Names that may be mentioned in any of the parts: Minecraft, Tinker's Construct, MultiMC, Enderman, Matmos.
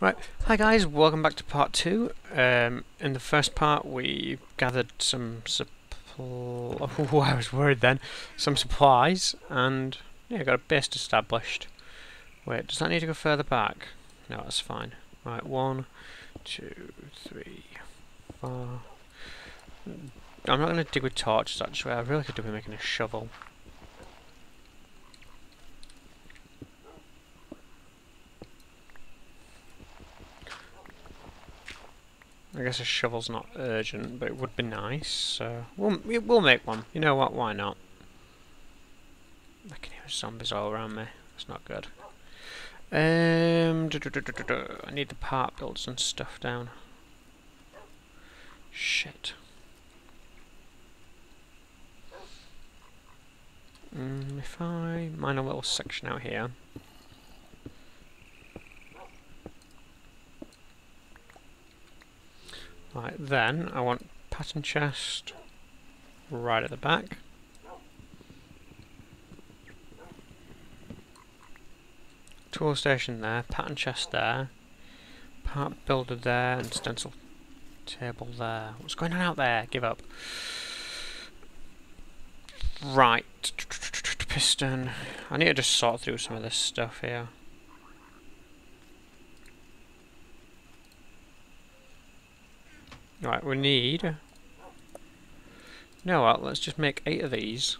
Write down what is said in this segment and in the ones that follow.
Right, hi guys, welcome back to part 2. In the first part we gathered some supplies, and yeah, got a base established. Wait, does that need to go further back? No, that's fine. Right, 1, 2, 3, 4. I'm not going to dig with torches actually, I really could do with making a shovel. I guess a shovel's not urgent, but it would be nice, so we'll make one. You know what, why not? I can hear zombies all around me. That's not good. I need the part builds and stuff down. Shit. If I mine a little section out here. Right, then I want pattern chest right at the back. Tool station there, pattern chest there, part builder there, and stencil table there. What's going on out there? Give up. Right, piston. I need to just sort through some of this stuff here. Right, we need... You know what, let's just make 8 of these,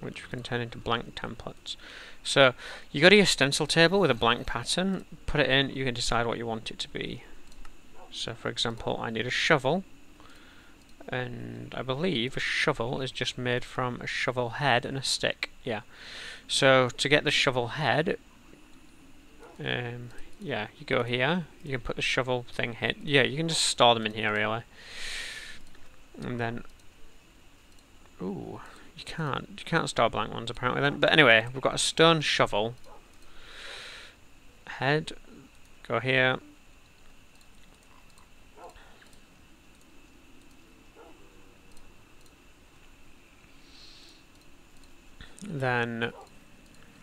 which we can turn into blank templates. So, you go to your stencil table with a blank pattern, put it in, you can decide what you want it to be. So, for example, I need a shovel, and I believe a shovel is just made from a shovel head and a stick, yeah. So, to get the shovel head, yeah, you go here, you can put the shovel thing here. Yeah, you can just store them in here, really. And then... Ooh, you can't. You can't store blank ones, apparently, then. But anyway, we've got a stone shovel. Head. Go here. Then...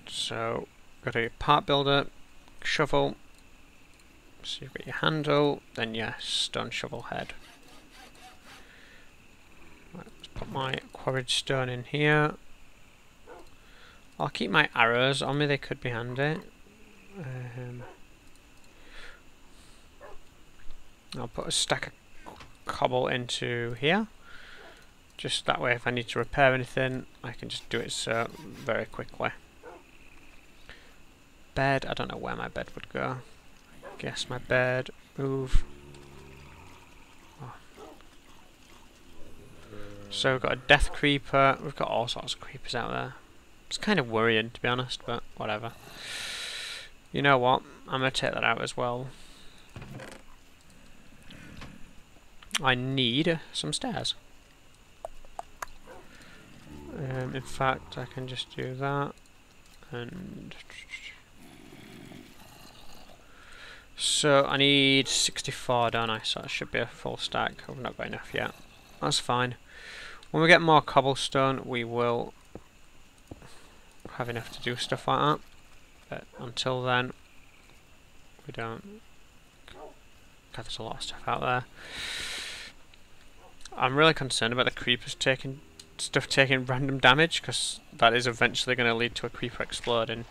So, got a part builder. Shovel. So you've got your handle, then your stone shovel head. Right, let's put my quarried stone in here. I'll keep my arrows on me, they could be handy. I'll put a stack of cobble into here. Just that way if I need to repair anything, I can just do it so very quickly. Bed, I don't know where my bed would go. I guess my bed, move. Oh. So we've got a death creeper, we've got all sorts of creepers out there. It's kind of worrying to be honest, but whatever. You know what, I'm going to take that out as well. I need some stairs. In fact, I can just do that and... So I need 64, don't I? So that should be a full stack. I've not got enough yet. That's fine. When we get more cobblestone, we will have enough to do stuff like that. But until then, we don't. God, there's a lot of stuff out there. I'm really concerned about the creepers taking random damage, because that is eventually going to lead to a creeper exploding.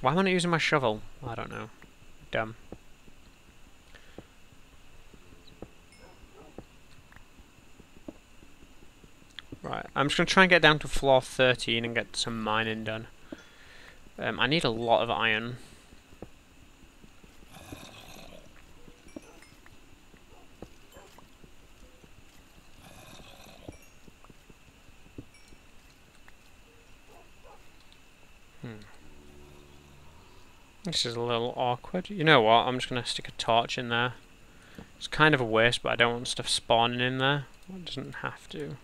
Why am I not using my shovel? I don't know. Dumb. Right, I'm just going to try and get down to floor 13 and get some mining done. I need a lot of iron. This is a little awkward. You know what, I'm just going to stick a torch in there. It's kind of a waste, but I don't want stuff spawning in there. It doesn't have to.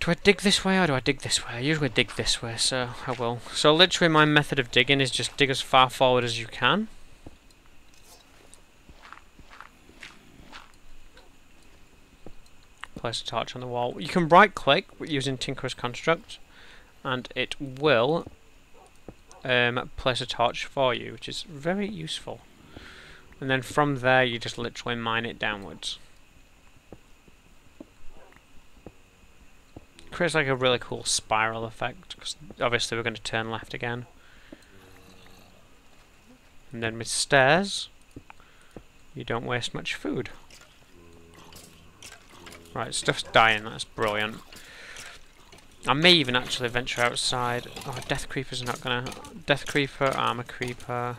Do I dig this way or do I dig this way? I usually dig this way, so I will. So literally my method of digging is just dig as far forward as you can. Place a torch on the wall. You can right click using Tinker's Construct and it will place a torch for you, which is very useful. And then from there you just literally mine it downwards. It creates like a really cool spiral effect, because obviously we're going to turn left again. And then with stairs, you don't waste much food. Right, stuff's dying, that's brilliant. I may even actually venture outside. Oh, death creeper's not gonna... Death creeper, armor creeper...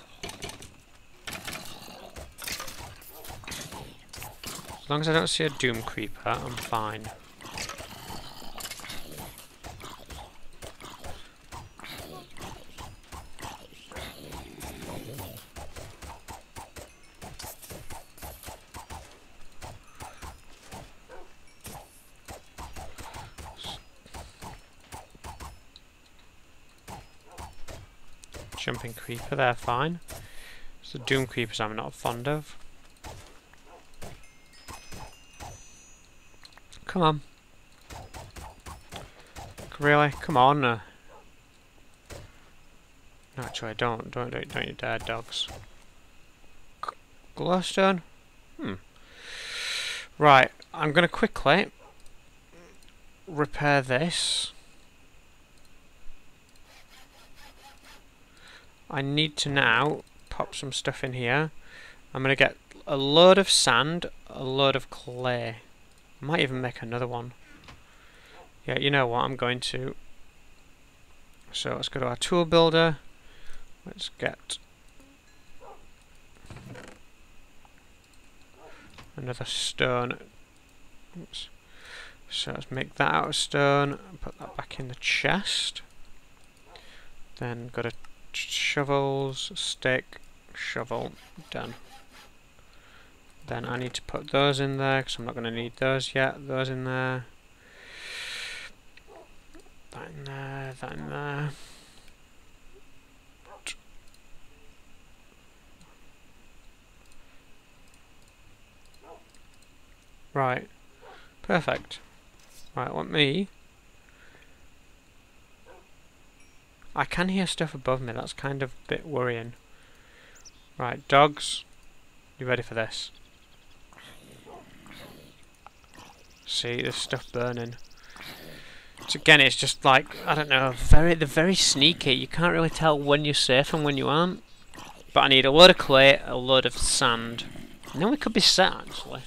As long as I don't see a doom creeper, I'm fine. Jumping creeper, they're fine. It's the doom creepers I'm not fond of. Come on. Really? Come on. No, actually, don't you dare, dogs. Glowstone? Right, I'm gonna quickly repair this. I need to now pop some stuff in here. I'm going to get a load of sand, a load of clay. I might even make another one. Yeah, you know what, I'm going to. So let's go to our tool builder. Let's get another stone. Oops. So let's make that out of stone, put that back in the chest. Then got a shovels, stick, shovel, done. Then I need to put those in there because I'm not going to need those yet. Those in there. That in there, that in there. Right. Perfect. Right, let me... I can hear stuff above me, that's kind of a bit worrying. Right, dogs, you ready for this? See, there's stuff burning. So again, it's just like, I don't know, they're very sneaky. You can't really tell when you're safe and when you aren't. But I need a load of clay, a load of sand. And then we could be set, actually.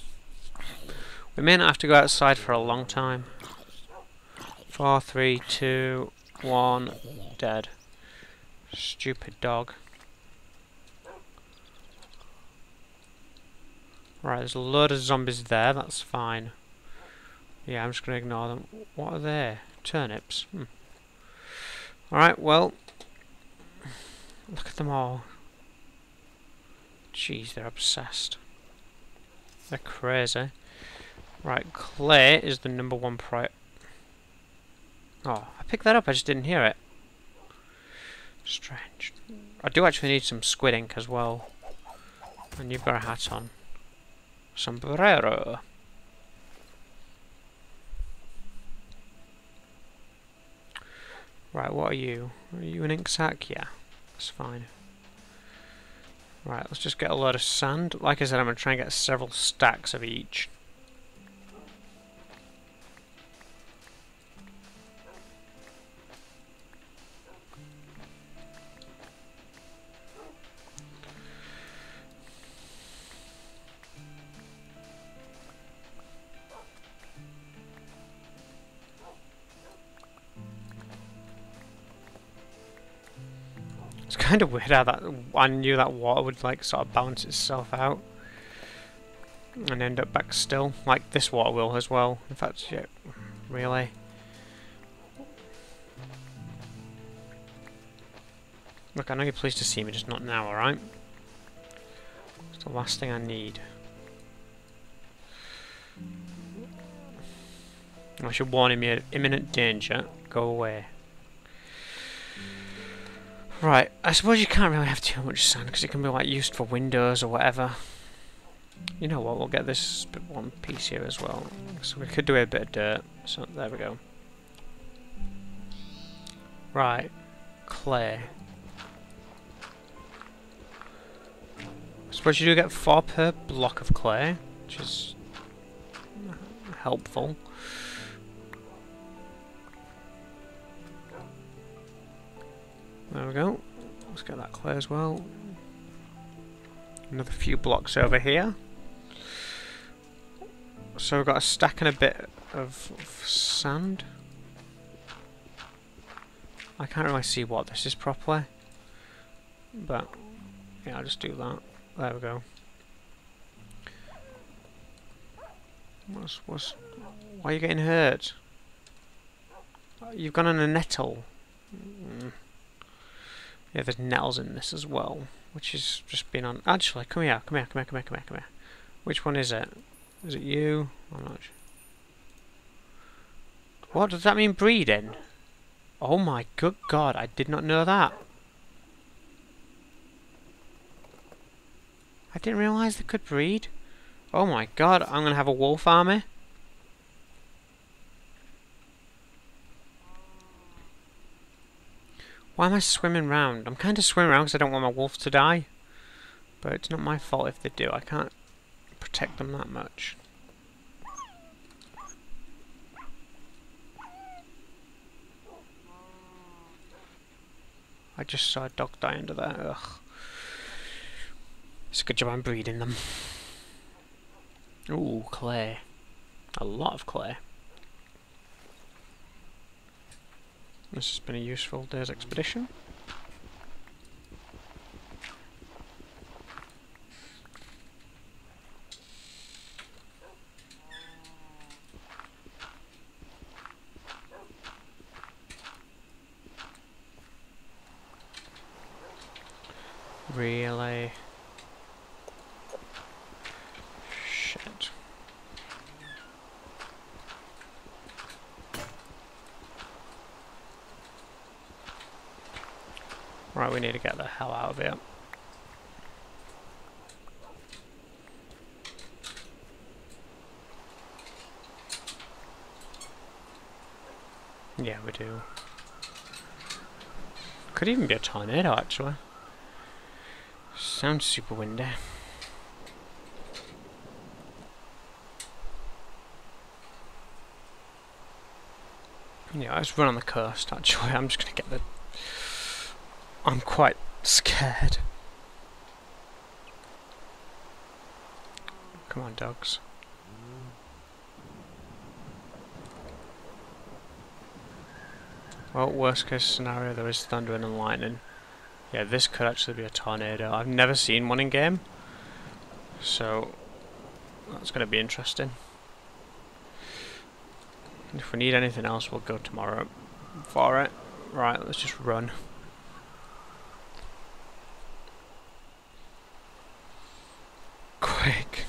We may not have to go outside for a long time. 4, 3, 2, 1, dead. Stupid dog. Right, there's a load of zombies there, that's fine. Yeah, I'm just gonna ignore them. What are they? Turnips. Alright, well, look at them all. Jeez, they're obsessed. They're crazy. Right, clay is the #1 priority. Oh, I picked that up, I just didn't hear it. Strange. I do actually need some squid ink as well. And you've got a hat on. Sombrero. Right, what are you? Are you an ink sack? Yeah, that's fine. Right, let's just get a load of sand. Like I said, I'm going to try and get several stacks of each. It's kind of weird how that I knew that water would like sort of balance itself out and end up back still. Like this water will as well. In fact, yeah, really. Look, I know you're pleased to see me, just not now, alright? It's the last thing I need. I should warn him, you're in imminent danger. Go away. Right, I suppose you can't really have too much sand because it can be like used for windows or whatever. You know what, we'll get this one piece here as well. So we could do a bit of dirt, so there we go. Right, clay. I suppose you do get 4 per block of clay, which is helpful. There we go. Let's get that clay as well. Another few blocks over here. So we've got a stack and a bit of sand. I can't really see what this is properly, but yeah, I'll just do that. There we go. Why are you getting hurt? You've gone on a nettle. Yeah, there's nettles in this as well, which is just been on. Actually, come here. Which one is it? Is it you? I'm not sure. What does that mean, breeding? Oh my good god, I did not know that. I didn't realise they could breed. Oh my god, I'm gonna have a wolf army. Why am I swimming round? I'm kind of swimming round because I don't want my wolves to die. But it's not my fault if they do. I can't protect them that much. I just saw a dog die under there. Ugh. It's a good job I'm breeding them. Ooh, clay. A lot of clay. This has been a useful day's expedition. Really? Shit. Right, we need to get the hell out of here. Yeah, we do. Could even be a tornado, actually. Sounds super windy. Yeah, let's run on the coast, actually. I'm just gonna get the... I'm quite scared. Come on, dogs. Well, worst case scenario, there is thunder and lightning. Yeah, this could actually be a tornado. I've never seen one in game, so that's going to be interesting. If we need anything else, we'll go tomorrow for it. Right, let's just run. Quick.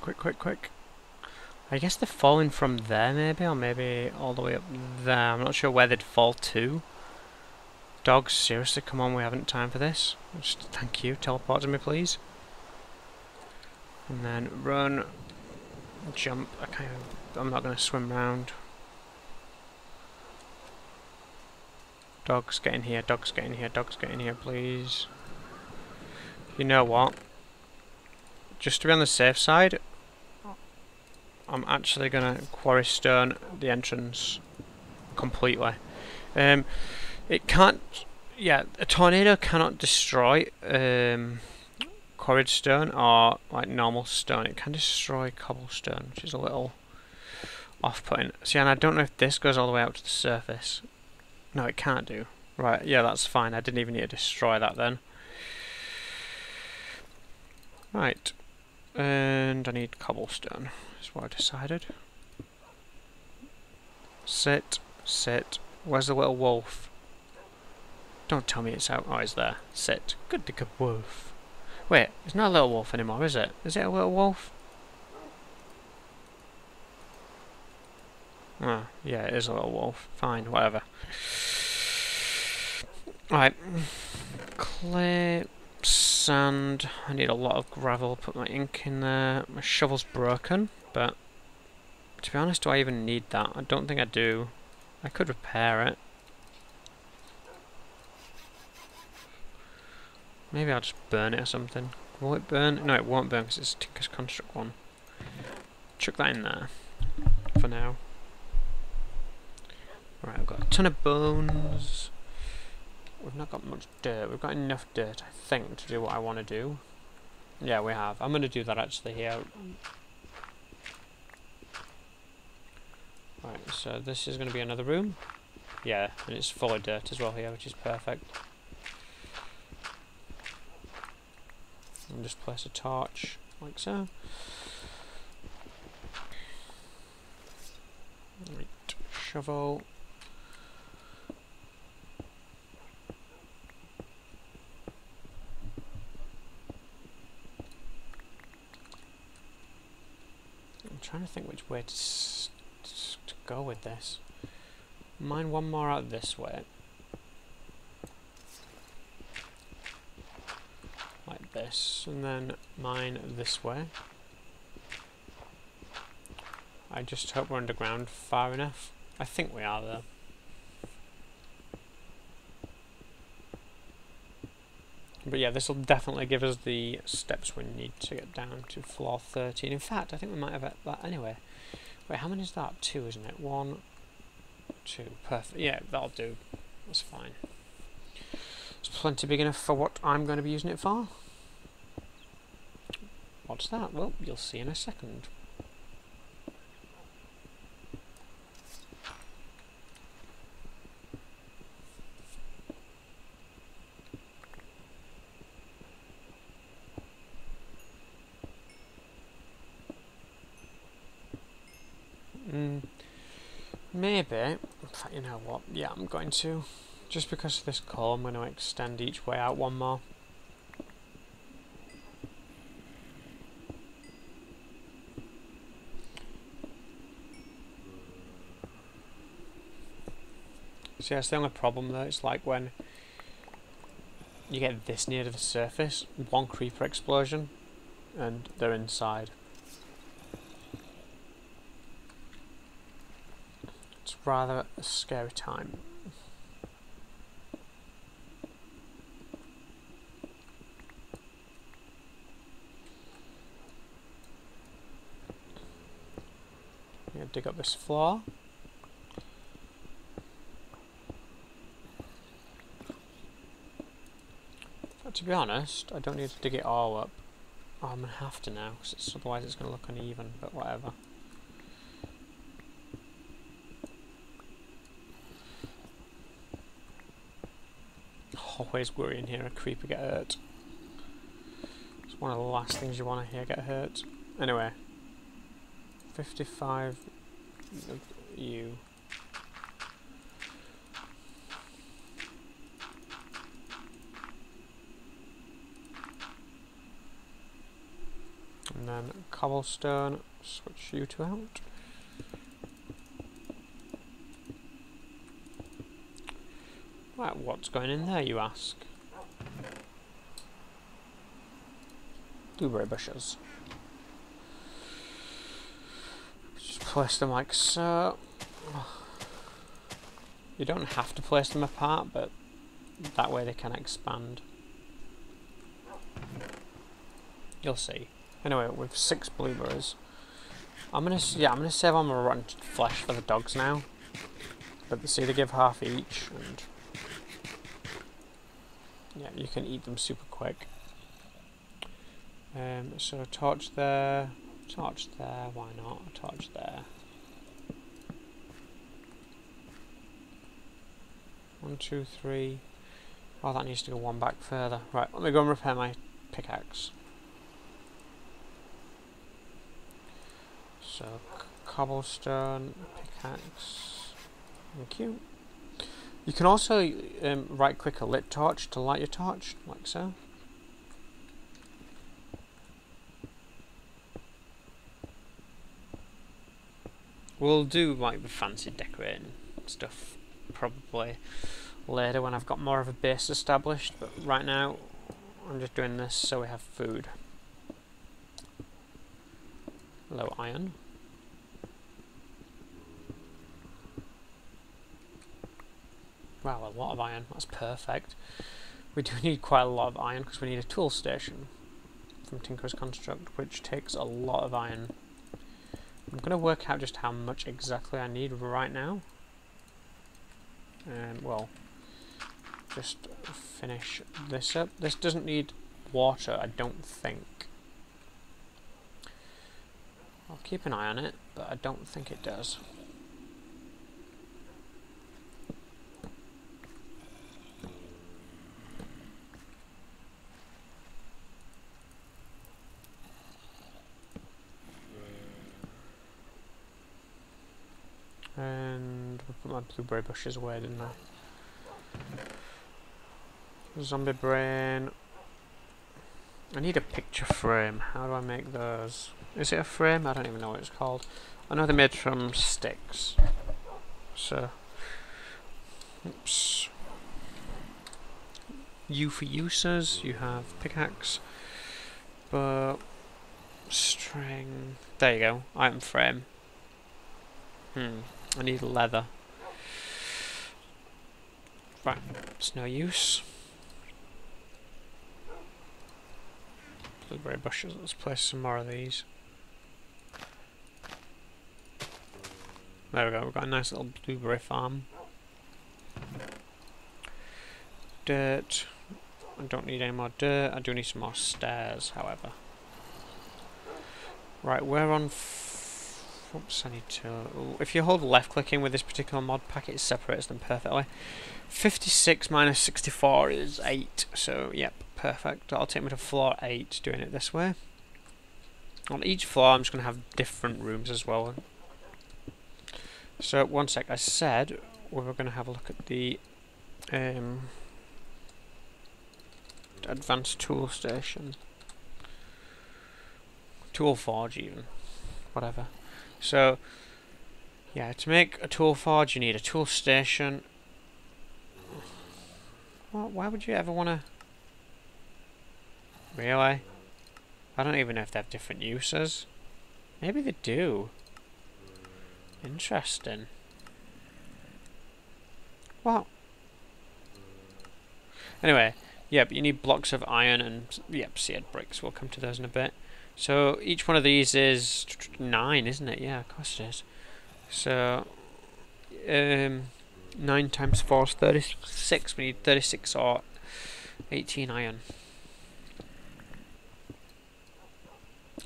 Quick. I guess they're falling from there, maybe, or maybe all the way up there. I'm not sure where they'd fall to. Dogs, seriously, come on, we haven't time for this. Just thank you, teleport to me, please. And then run, jump. I can't even, I'm not going to swim round. Dogs, get in here, dogs, get in here, dogs, get in here, please. You know what? Just to be on the safe side, I'm actually gonna quarry stone the entrance completely. It can't. Yeah, a tornado cannot destroy quarried stone or like normal stone. It can destroy cobblestone, which is a little off-putting. See, and I don't know if this goes all the way out to the surface. No, it can't do. Right, yeah, that's fine. I didn't even need to destroy that then. Right. And I need cobblestone, is what I decided. Sit, sit. Where's the little wolf? Don't tell me it's out. Oh, he's there. Sit. Good wolf. Wait, it's not a little wolf anymore, is it? Is it a little wolf? Ah, yeah, it is a little wolf. Fine, whatever. Alright. Clay. Sand. I need a lot of gravel. Put my ink in there. My shovel's broken, but to be honest, do I even need that? I don't think I do. I could repair it. Maybe I'll just burn it or something. Will it burn? No, it won't burn because it's Tinker's Construct one. Chuck that in there for now. Right, I've got a ton of bones. We've not got much dirt. We've got enough dirt, I think, to do what I want to do. Yeah, we have. I'm going to do that actually here. Right, so this is going to be another room. Yeah, and it's full of dirt as well here, which is perfect. And just place a torch, like so. Right, shovel. I'm trying to think which way to go with this. Mine one more out this way. Like this, and then mine this way. I just hope we're underground far enough. I think we are though. But yeah, this will definitely give us the steps we need to get down to floor 13. In fact, I think we might have that anyway. Wait, how many is that? 2, isn't it? 1, 2, perfect. Yeah, that'll do. That's fine. It's plenty big enough for what I'm going to be using it for. What's that? Well, you'll see in a second. Maybe, in fact, you know what, yeah, I'm going to, just because of this coal, I'm going to extend each way out one more. See, that's the only problem though, it's like when you get this near to the surface, one creeper explosion, and they're inside. Rather a scary time. I'm going to dig up this floor. But to be honest, I don't need to dig it all up. Oh, I'm going to have to now, because otherwise it's going to look uneven, but whatever. Always worrying here a creeper get hurt. It's one of the last things you want to hear get hurt. Anyway, 55 of you. And then cobblestone, switch you two out. Right, what's going in there, you ask? Blueberry bushes. Just place them like so. You don't have to place them apart, but that way they can expand. You'll see. Anyway, we've 6 blueberries. I'm gonna save on my rotten flesh for the dogs now. But see, they give half each, and yeah, you can eat them super quick. So torch there, why not? A torch there. 1, 2, 3. Oh, that needs to go one back further. Right, let me go and repair my pickaxe. So, cobblestone, pickaxe. Thank you. You can also right-click a lit torch to light your torch, like so. We'll do like the fancy decorating stuff probably later when I've got more of a base established, but right now I'm just doing this so we have food. Low iron. Wow, a lot of iron, that's perfect. We do need quite a lot of iron because we need a tool station from Tinker's Construct, which takes a lot of iron. I'm going to work out just how much exactly I need right now. Well, just finish this up. This doesn't need water, I don't think. I'll keep an eye on it, but I don't think it does. And I put my blueberry bushes away, didn't I? Zombie brain. I need a picture frame. How do I make those? Is it a frame? I don't even know what it's called. I know they're made from sticks. So, oops. U for uses. You have pickaxe, but string. There you go. Item frame. I need leather. Right. It's no use. Blueberry bushes. Let's place some more of these. There we go. We've got a nice little blueberry farm. Dirt. I don't need any more dirt. I do need some more stairs, however. Right, we're on. Oops, I need to. Ooh, if you hold left clicking with this particular mod pack, it separates them perfectly. 56 minus 64 is 8, so yep, perfect. That'll take me to floor 8 doing it this way. On each floor, I'm just going to have different rooms as well. So, one sec, I said we were going to have a look at the advanced tool station. Tool forge, even. Whatever. So, yeah, to make a tool forge, you need a tool station. Well, why would you ever want to... Really? I don't even know if they have different uses. Maybe they do. Interesting. Well. Anyway, yeah, but you need blocks of iron and, yep, seared bricks. We'll come to those in a bit. So each one of these is 9, isn't it? Yeah, of course it is. So, 9 times 4 is 36. We need 36 or 18 iron.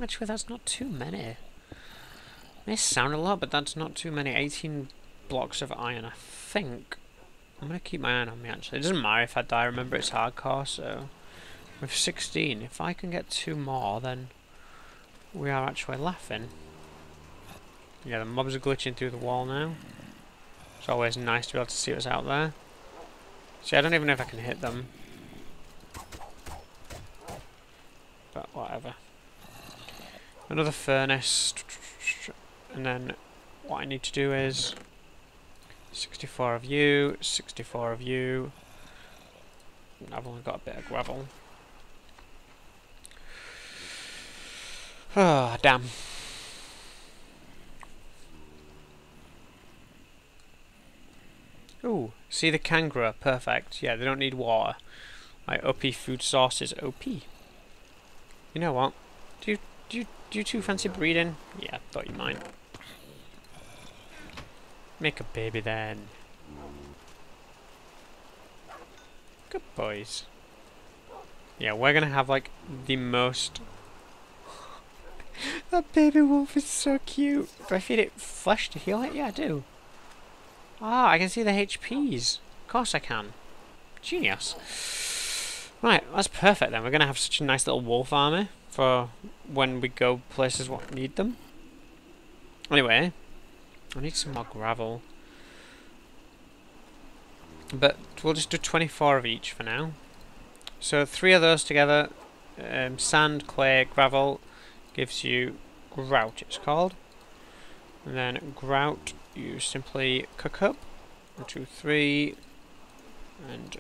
Actually, that's not too many. It may sound a lot, but that's not too many. 18 blocks of iron, I think. I'm going to keep my iron on me, actually. It doesn't matter if I die. Remember, it's hardcore, so... With 16, if I can get 2 more, then... We are actually laughing. Yeah, the mobs are glitching through the wall now. It's always nice to be able to see what's out there. See, I don't even know if I can hit them. But whatever. Another furnace. And then what I need to do is 64 of you, 64 of you. I've only got a bit of gravel. Ah, oh, damn. Ooh, see the kangaroo, perfect. Yeah, they don't need water. My OP food source is OP. You know what? Do you two fancy breeding? Yeah, I thought you might. Make a baby then. Good boys. Yeah, we're gonna have like the most. That baby wolf is so cute. Do I feed it flesh to heal it? Yeah, I do. Ah, I can see the HPs. Of course I can. Genius. Right, that's perfect then. We're going to have such a nice little wolf army for when we go places what need them. Anyway, I need some more gravel. But we'll just do 24 of each for now. So 3 of those together, sand, clay, gravel, gives you grout, it's called. And then grout, you simply cook up. 1, 2, 3, and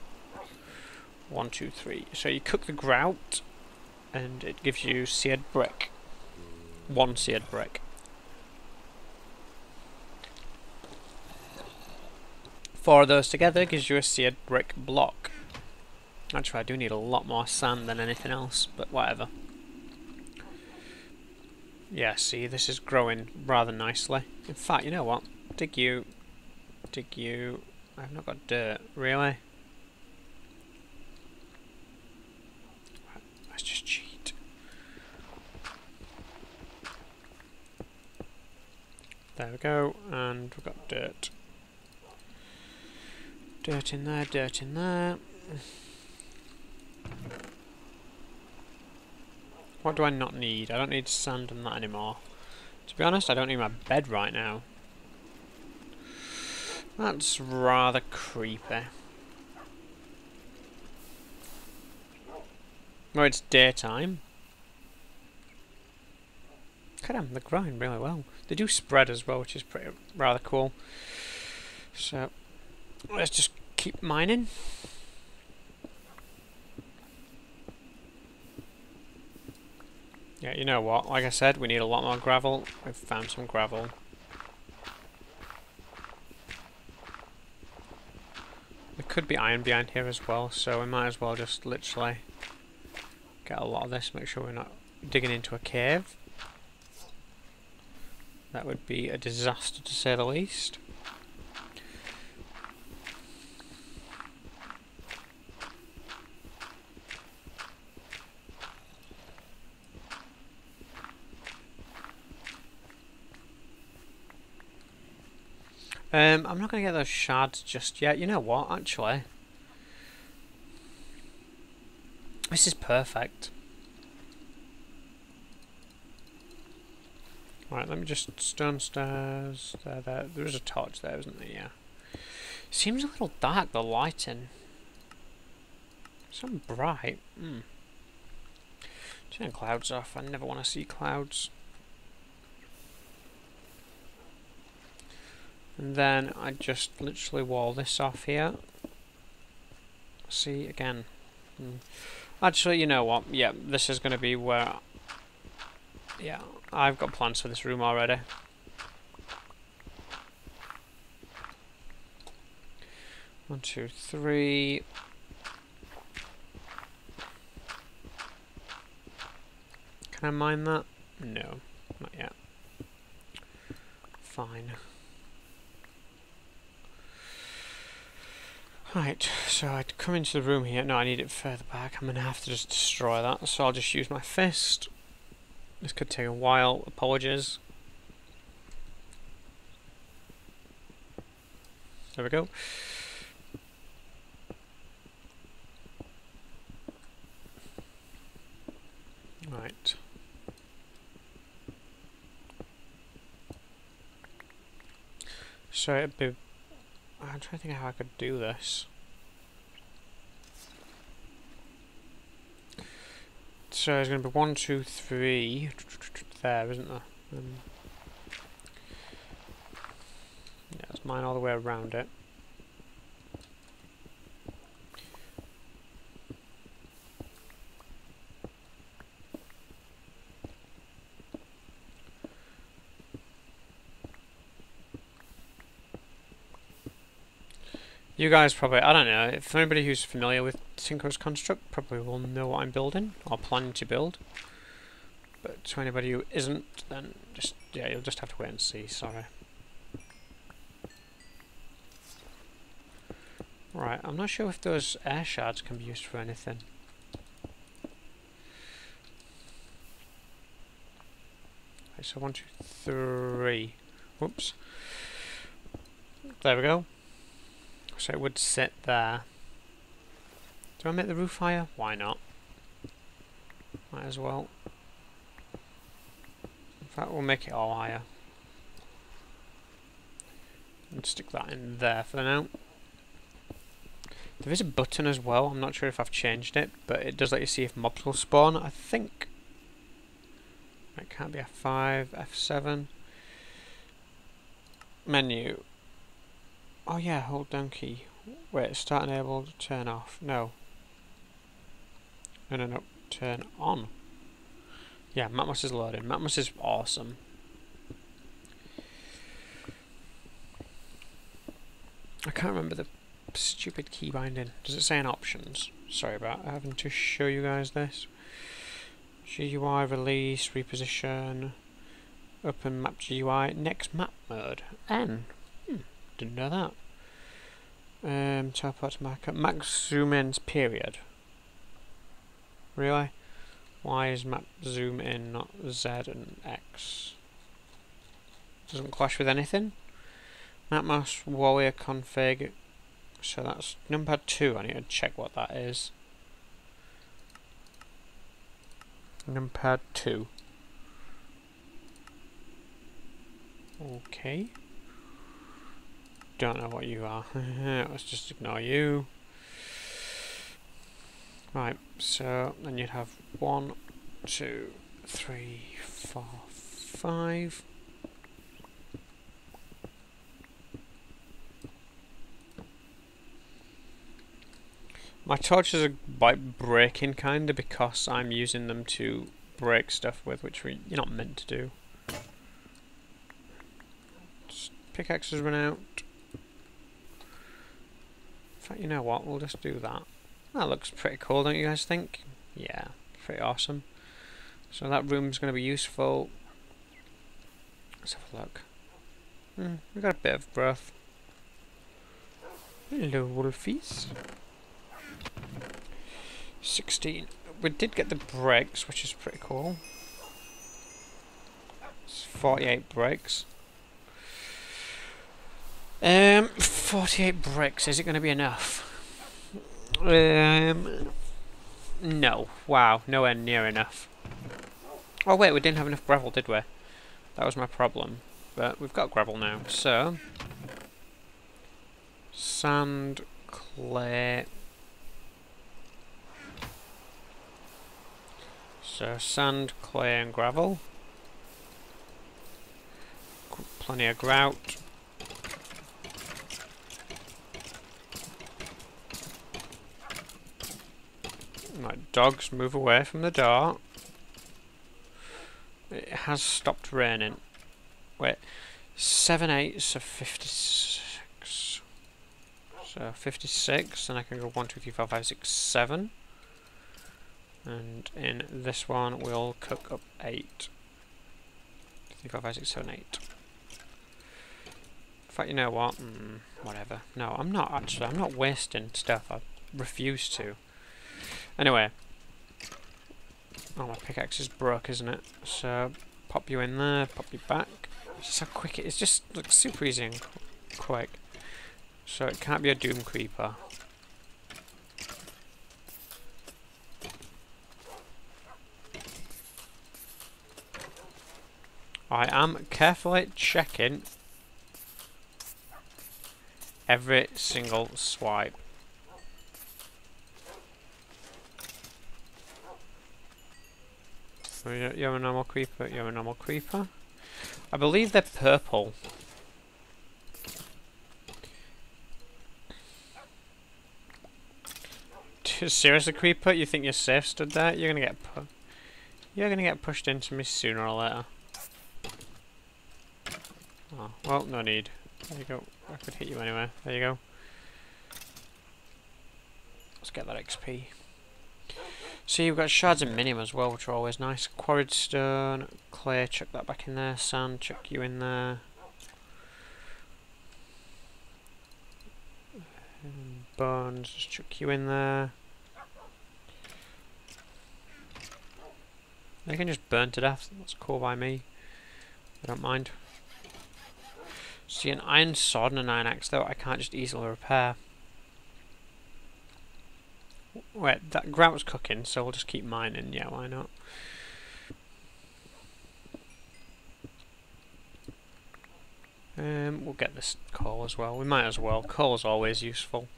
1, 2, 3. So you cook the grout, and it gives you seared brick. 1 seared brick. 4 of those together gives you a seared brick block. Actually, I do need a lot more sand than anything else, but whatever. Yeah, see, this is growing rather nicely. In fact, you know what? Dig you. Dig you. I've not got dirt, really. Let's just cheat. There we go, and we've got dirt. Dirt in there, dirt in there. What do I not need? I don't need sand and that anymore. To be honest, I don't need my bed right now. That's rather creepy. Well, it's daytime. Damn, they're growing really well. They do spread as well, which is pretty rather cool. So, let's just keep mining. Yeah, you know what? Like I said, we need a lot more gravel. We've found some gravel. There could be iron behind here as well, so we might as well just literally get a lot of this, make sure we're not digging into a cave. That would be a disaster, to say the least. I'm not going to get those shards just yet. You know what, actually? This is perfect. Right, let me just... stone stairs... There, there. There was a torch there, wasn't there? Yeah. Seems a little dark, the lighting. So bright. Mm. Turn clouds off. I never want to see clouds. And then I just literally wall this off here. See, again. Mm. Actually, you know what? Yeah, this is going to be where... Yeah, I've got plans for this room already. One, two, three. Can I mine that? No, not yet. Fine. Right, so I'd come into the room here. No, I need it further back. I'm going to have to just destroy that, so I'll just use my fist. This could take a while, apologies. There we go. Right. So it'd be... I'm trying to think how I could do this. So there's going to be 1, 2, 3 there, isn't there? Yeah, that's mine all the way around it. You guys probably, I don't know, if anybody who's familiar with Tinker's Construct probably will know what I'm building, or planning to build. But to anybody who isn't, then just, yeah, you'll just have to wait and see, sorry. Right, I'm not sure if those air shards can be used for anything. Right, so 1, 2, 3. Whoops. There we go. So it would sit there. Do I make the roof higher? Why not? Might as well. In fact, we'll make it all higher. And stick that in there for now. There is a button as well. I'm not sure if I've changed it, but it does let you see if mobs will spawn, I think. It can't be F5, F7. Menu. Oh yeah, hold down key. Wait, start enabled, turn off. No. No, no, no. Turn on. Yeah, Matmos is loaded. Matmos is awesome. I can't remember the stupid key binding. Does it say in options? Sorry about having to show you guys this. GUI release, reposition, open map GUI, next map mode, N. Didn't know that. Teleport to markup, max zoom in, period. Really? Why is map zoom in not Z and X? Doesn't clash with anything. Matmos warrior config. So that's numpad 2. I need to check what that is. Numpad 2. Okay. Don't know what you are. Let's just ignore you. Right, so then you'd have 1, 2, 3, 4, 5. My torches are like breaking kinda because I'm using them to break stuff with, which you're not meant to do. Just pickaxes run out. In fact, you know what? We'll just do that. That looks pretty cool, don't you guys think? Yeah, pretty awesome. So that room's going to be useful. Let's have a look. We got a bit of breath. Hello, wolfies. 16. We did get the bricks, which is pretty cool. It's 48 bricks. 48 bricks, is it going to be enough? No. Wow, nowhere near enough. Oh wait, we didn't have enough gravel, did we? That was my problem. But we've got gravel now, so... Sand, clay... So, sand, clay and gravel. Plenty of grout. Right, dogs, move away from the door. It has stopped raining. Wait, 7/8 of 56. So, 56, and I can go 1, 2, 3, 4, 5, 6, 7. And in this one, we'll cook up 8. 3, 4, 5, 6, 7, 8. In fact, you know what? Whatever. No, I'm not actually. I'm not wasting stuff. I refuse to. Anyway. Oh, my pickaxe is broke, isn't it? So, pop you in there, pop you back. It's just how quick it is. It's just like, super easy and quick. So, it can't be a Doom Creeper. I am carefully checking every single swipe. So you're a normal creeper, you're a normal creeper. I believe they're purple. Seriously, creeper? You think you're safe stood there? You're gonna get pushed into me sooner or later. Oh, well, no need. There you go. I could hit you anyway. There you go. Let's get that XP. So you've got shards of minium as well, which are always nice. Quarried stone, clay, chuck that back in there. Sand, chuck you in there. Bones, just chuck you in there. They can just burn to death. That's cool by me. I don't mind. See, an iron sword and an iron axe, though, I can't just easily repair. Wait, that grout's cooking, so we'll just keep mining. Yeah, why not? We'll get this coal as well. We might as well. Coal's always useful.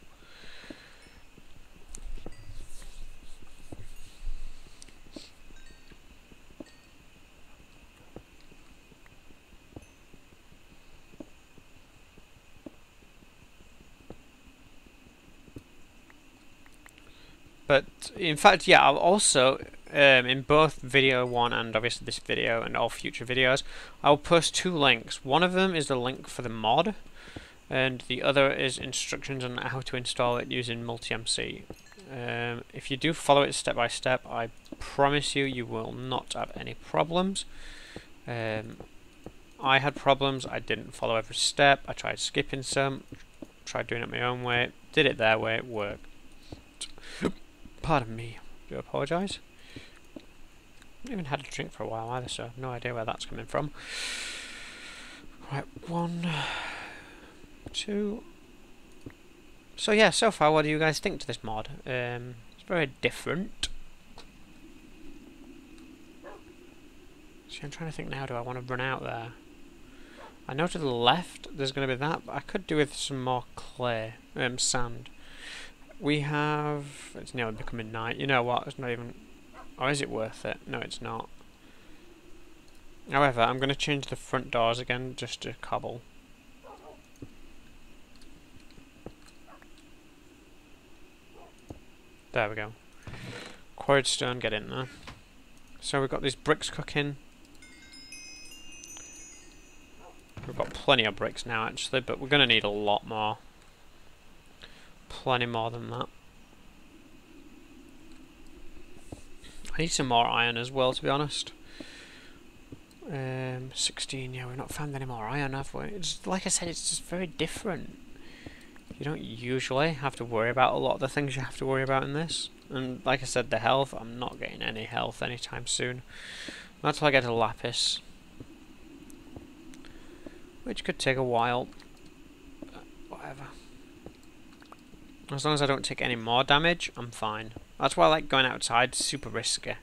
But in fact, yeah, I'll also in both video 1 and obviously this video and all future videos, I'll post 2 links. One of them is the link for the mod, and the other is instructions on how to install it using MultiMC. If you do follow it step by step, I promise you, you will not have any problems. I had problems. I didn't follow every step. I tried skipping some, tried doing it my own way, did it their way, it worked. Pardon me, I do apologise. I haven't even had a drink for a while either, so I have no idea where that's coming from. Right, 1, 2. So yeah, so far, what do you guys think to this mod? It's very different. See, I'm trying to think now, do I want to run out there? I know to the left there's going to be that, but I could do with some more clay, sand. We have... it's nearly becoming night. You know what, it's not even... or is it worth it? No, it's not. However, I'm going to change the front doors again, just to cobble. There we go. Quarried stone, get in there. So we've got these bricks cooking. We've got plenty of bricks now, actually, but we're going to need a lot more. Plenty more than that. I need some more iron as well, to be honest. 16, yeah, we've not found any more iron, have we? It's, like I said, it's just very different. You don't usually have to worry about a lot of the things you have to worry about in this. And like I said, the health, I'm not getting any health anytime soon. Not till I get a lapis. Which could take a while. Whatever. As long as I don't take any more damage, I'm fine. That's why I like going outside, it's super risky.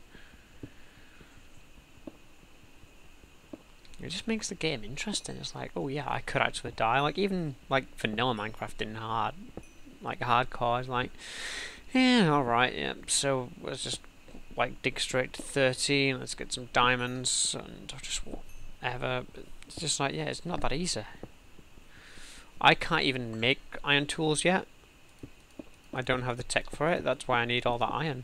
It just makes the game interesting. It's like, oh yeah, I could actually die. Like even like vanilla Minecraft didn't hard, like hardcore. Is like, yeah, all right, yeah. So let's just like dig straight to 13. Let's get some diamonds and just whatever. It's just like, yeah, it's not that easy. I can't even make iron tools yet. I don't have the tech for it. That's why I need all that iron.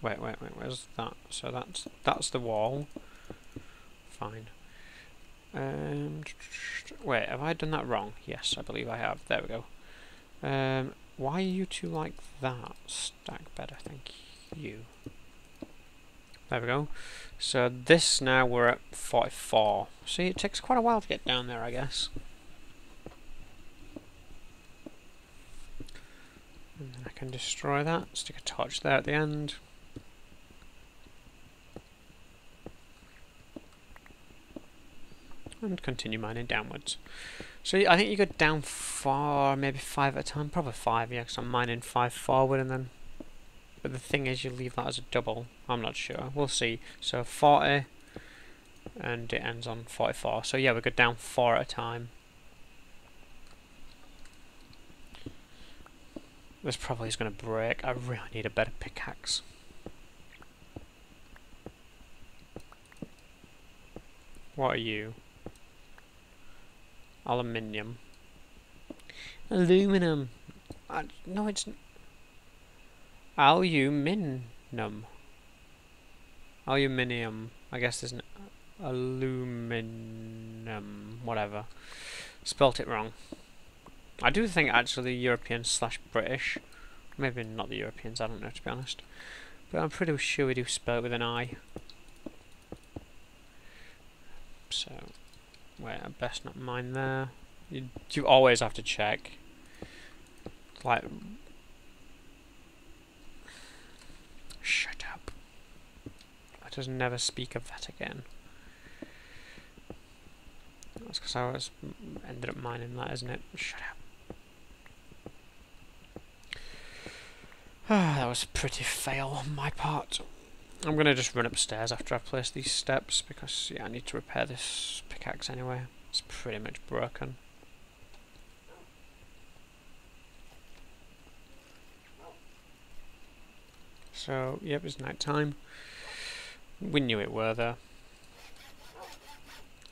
Wait. Where's that? So that's the wall. Fine. Wait, have I done that wrong? Yes, I believe I have. There we go. Why are you two like that? Stack better, thank you. There we go. So this now we're at 44. See, it takes quite a while to get down there, I guess. And then I can destroy that. Stick a torch there at the end. And continue mining downwards. So I think you go down 4, maybe 5 at a time. Probably 5, yeah, because I'm mining 5 forward and then... But the thing is, you leave that as a double. I'm not sure. We'll see. So 40, and it ends on 44. So yeah, we go down 4 at a time. This probably is going to break. I really need a better pickaxe. What are you? Aluminium. Aluminum. No, it's... Aluminum. Aluminium. I guess there's an... Aluminum. Whatever. Spelt it wrong. I do think, actually, European/British. Maybe not the Europeans, I don't know, to be honest. But I'm pretty sure we do spell it with an I. So... wait, I best not mine there. You always have to check. Like... shut up. Let us never speak of that again. That's because I was ended up mining that, isn't it? Shut up. Ah, that was a pretty fail on my part. I'm going to just run upstairs after I've placed these steps because, yeah, I need to repair this pickaxe anyway. It's pretty much broken. So, yep, it's night time. We knew it were there.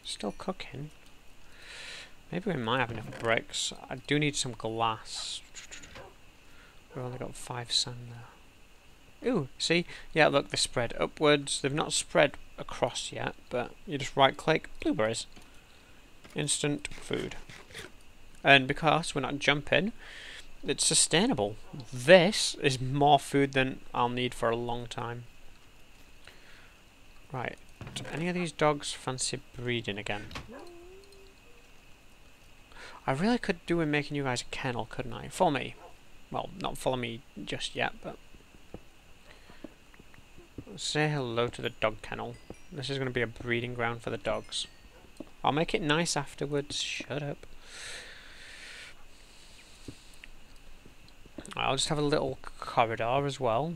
Still cooking. Maybe we might have enough bricks. I do need some glass. We've only got 5 sand there. Ooh, see? Yeah, look, they spread upwards. They've not spread across yet, but you just right-click, blueberries. Instant food. And because we're not jumping, it's sustainable. This is more food than I'll need for a long time. Right, do any of these dogs fancy breeding again? I really could do with making you guys a kennel, couldn't I? Follow me. Well, not follow me just yet, but... say hello to the dog kennel. This is going to be a breeding ground for the dogs. I'll make it nice afterwards. Shut up. I'll just have a little corridor as well.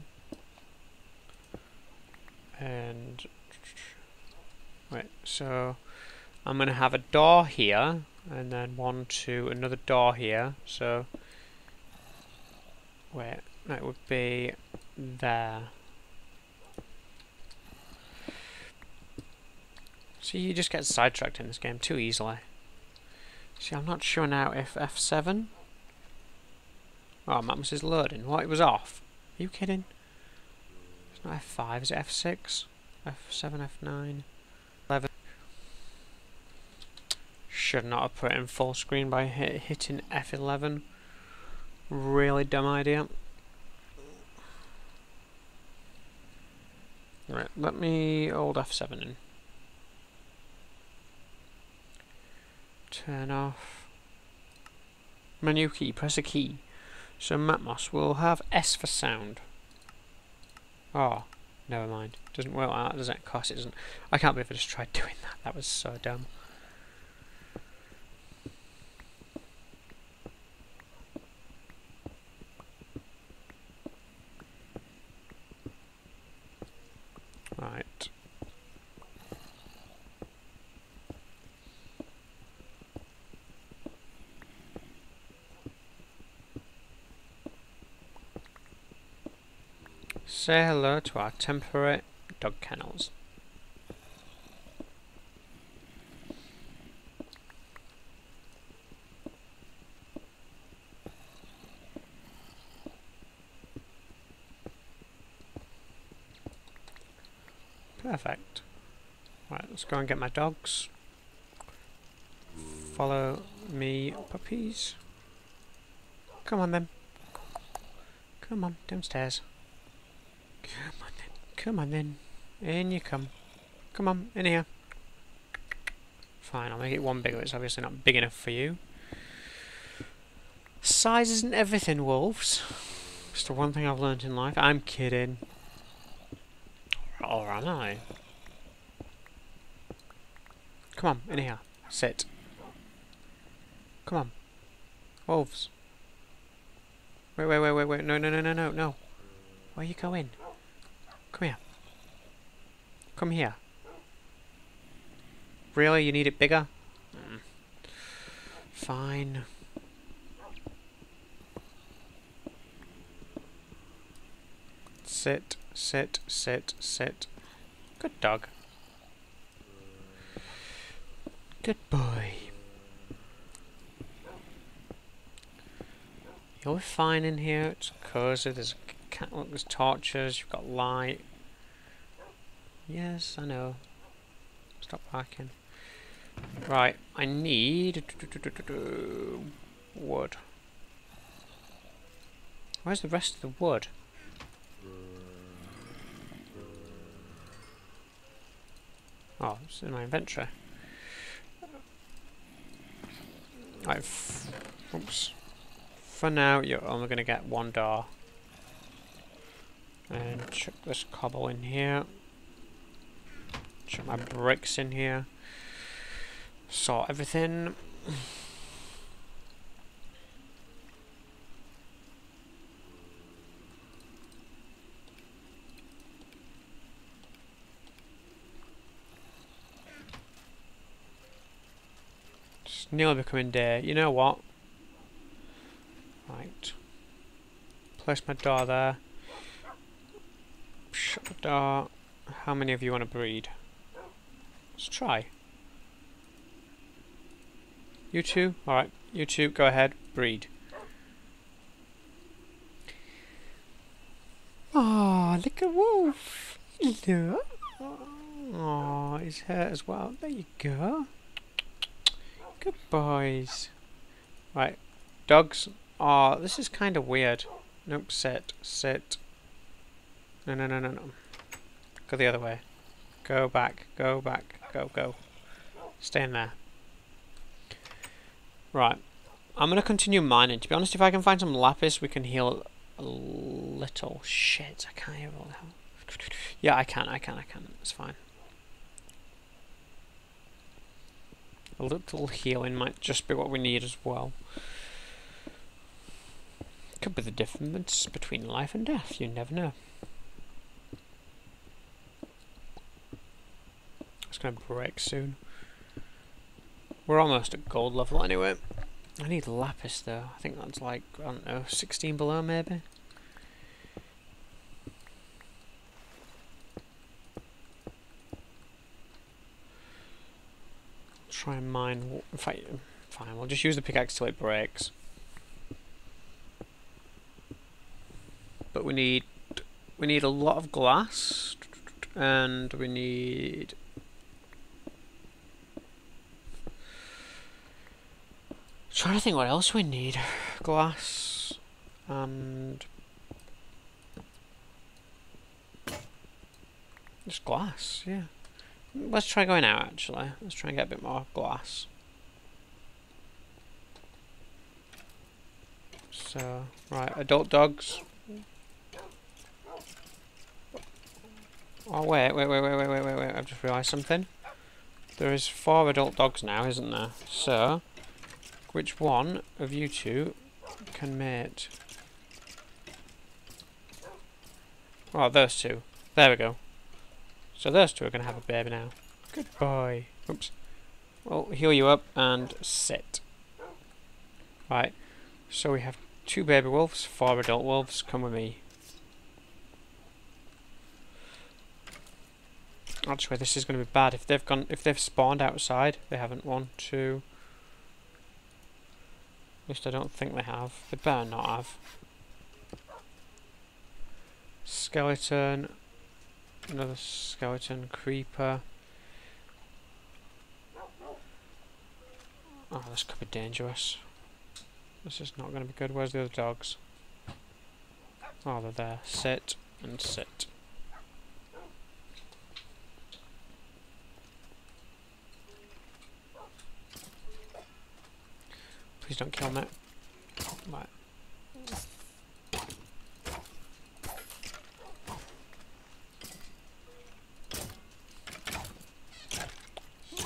And... right, so... I'm going to have a door here. And then one to another door here. So... wait, that would be there. See, you just get sidetracked in this game too easily. See, I'm not sure now if F7... oh, Matmos is loading. What? It was off. Are you kidding? It's not F5, is it F6? F7, F9... 11... should not have put it in full screen by hitting F11. Really dumb idea. Right, let me hold F7 in. Turn off menu key, press a key. So Matmos will have S for sound. Oh, never mind. Doesn't work like that, does it? Of course it doesn't. I can't believe I just tried doing that. That was so dumb. Right. Say hello to our temperate dog kennels. Perfect. Right, let's go and get my dogs. Follow me, puppies. Come on then. Come on, downstairs. Come on then, in you come. Come on, in here. Fine, I'll make it one bigger, it's obviously not big enough for you. Size isn't everything, wolves. It's the one thing I've learned in life. I'm kidding. Or am I? Come on, in here. Sit. Come on. Wolves. Wait, wait, wait, wait, wait. No, no, no, no, no, no. Where are you going? Come here. Come here. Really? You need it bigger? Mm. Fine. Sit, sit, sit, sit. Good dog. Good boy. You're fine in here. It's cozy. There's a look, there's torches, you've got light. Yes, I know. Stop barking. Right, I need wood. Where's the rest of the wood? Oh, it's in my inventory. I've... oops. For now, you're only going to get one door. And chuck this cobble in here. Chuck my bricks in here. Sort everything. It's nearly becoming day. You know what? Right. Place my door there. How many of you want to breed? Let's try. You two? Alright, you two, go ahead, breed. Oh, look at Wolf! Hello! Oh, he's hurt as well. There you go. Good boys. Right, dogs, This is kind of weird. Nope, sit. No. Go the other way. Go back. Stay in there. Right. I'm going to continue mining. To be honest, if I can find some lapis, we can heal a little. Shit, I can't heal all that. Yeah, I can. It's fine. A little healing might just be what we need as well. Could be the difference between life and death, you never know. It's going to break soon. We're almost at gold level anyway. I need lapis though. I think that's like, I don't know, 16 below maybe? Try and mine. In fact, fine, we'll just use the pickaxe till it breaks. But we need a lot of glass, and we need trying to think what else we need. Glass and just glass, yeah. Let's try going out actually. Let's try and get a bit more glass. So right, adult dogs. Oh wait, I've just realised something. There is 4 adult dogs now, isn't there? So, which one of you two can mate? Oh, those two. There we go. So those two are going to have a baby now. Good boy. Oops. Well, heal you up and sit. Right, so we have 2 baby wolves, 4 adult wolves, come with me. Actually, this is going to be bad. If they've spawned outside, they haven't. 1, 2. At least I don't think they have. They better not have. Skeleton. Another skeleton. Creeper. Oh, this could be dangerous. This is not going to be good. Where's the other dogs? Oh, they're there. Sit and sit. Please don't kill me. Right.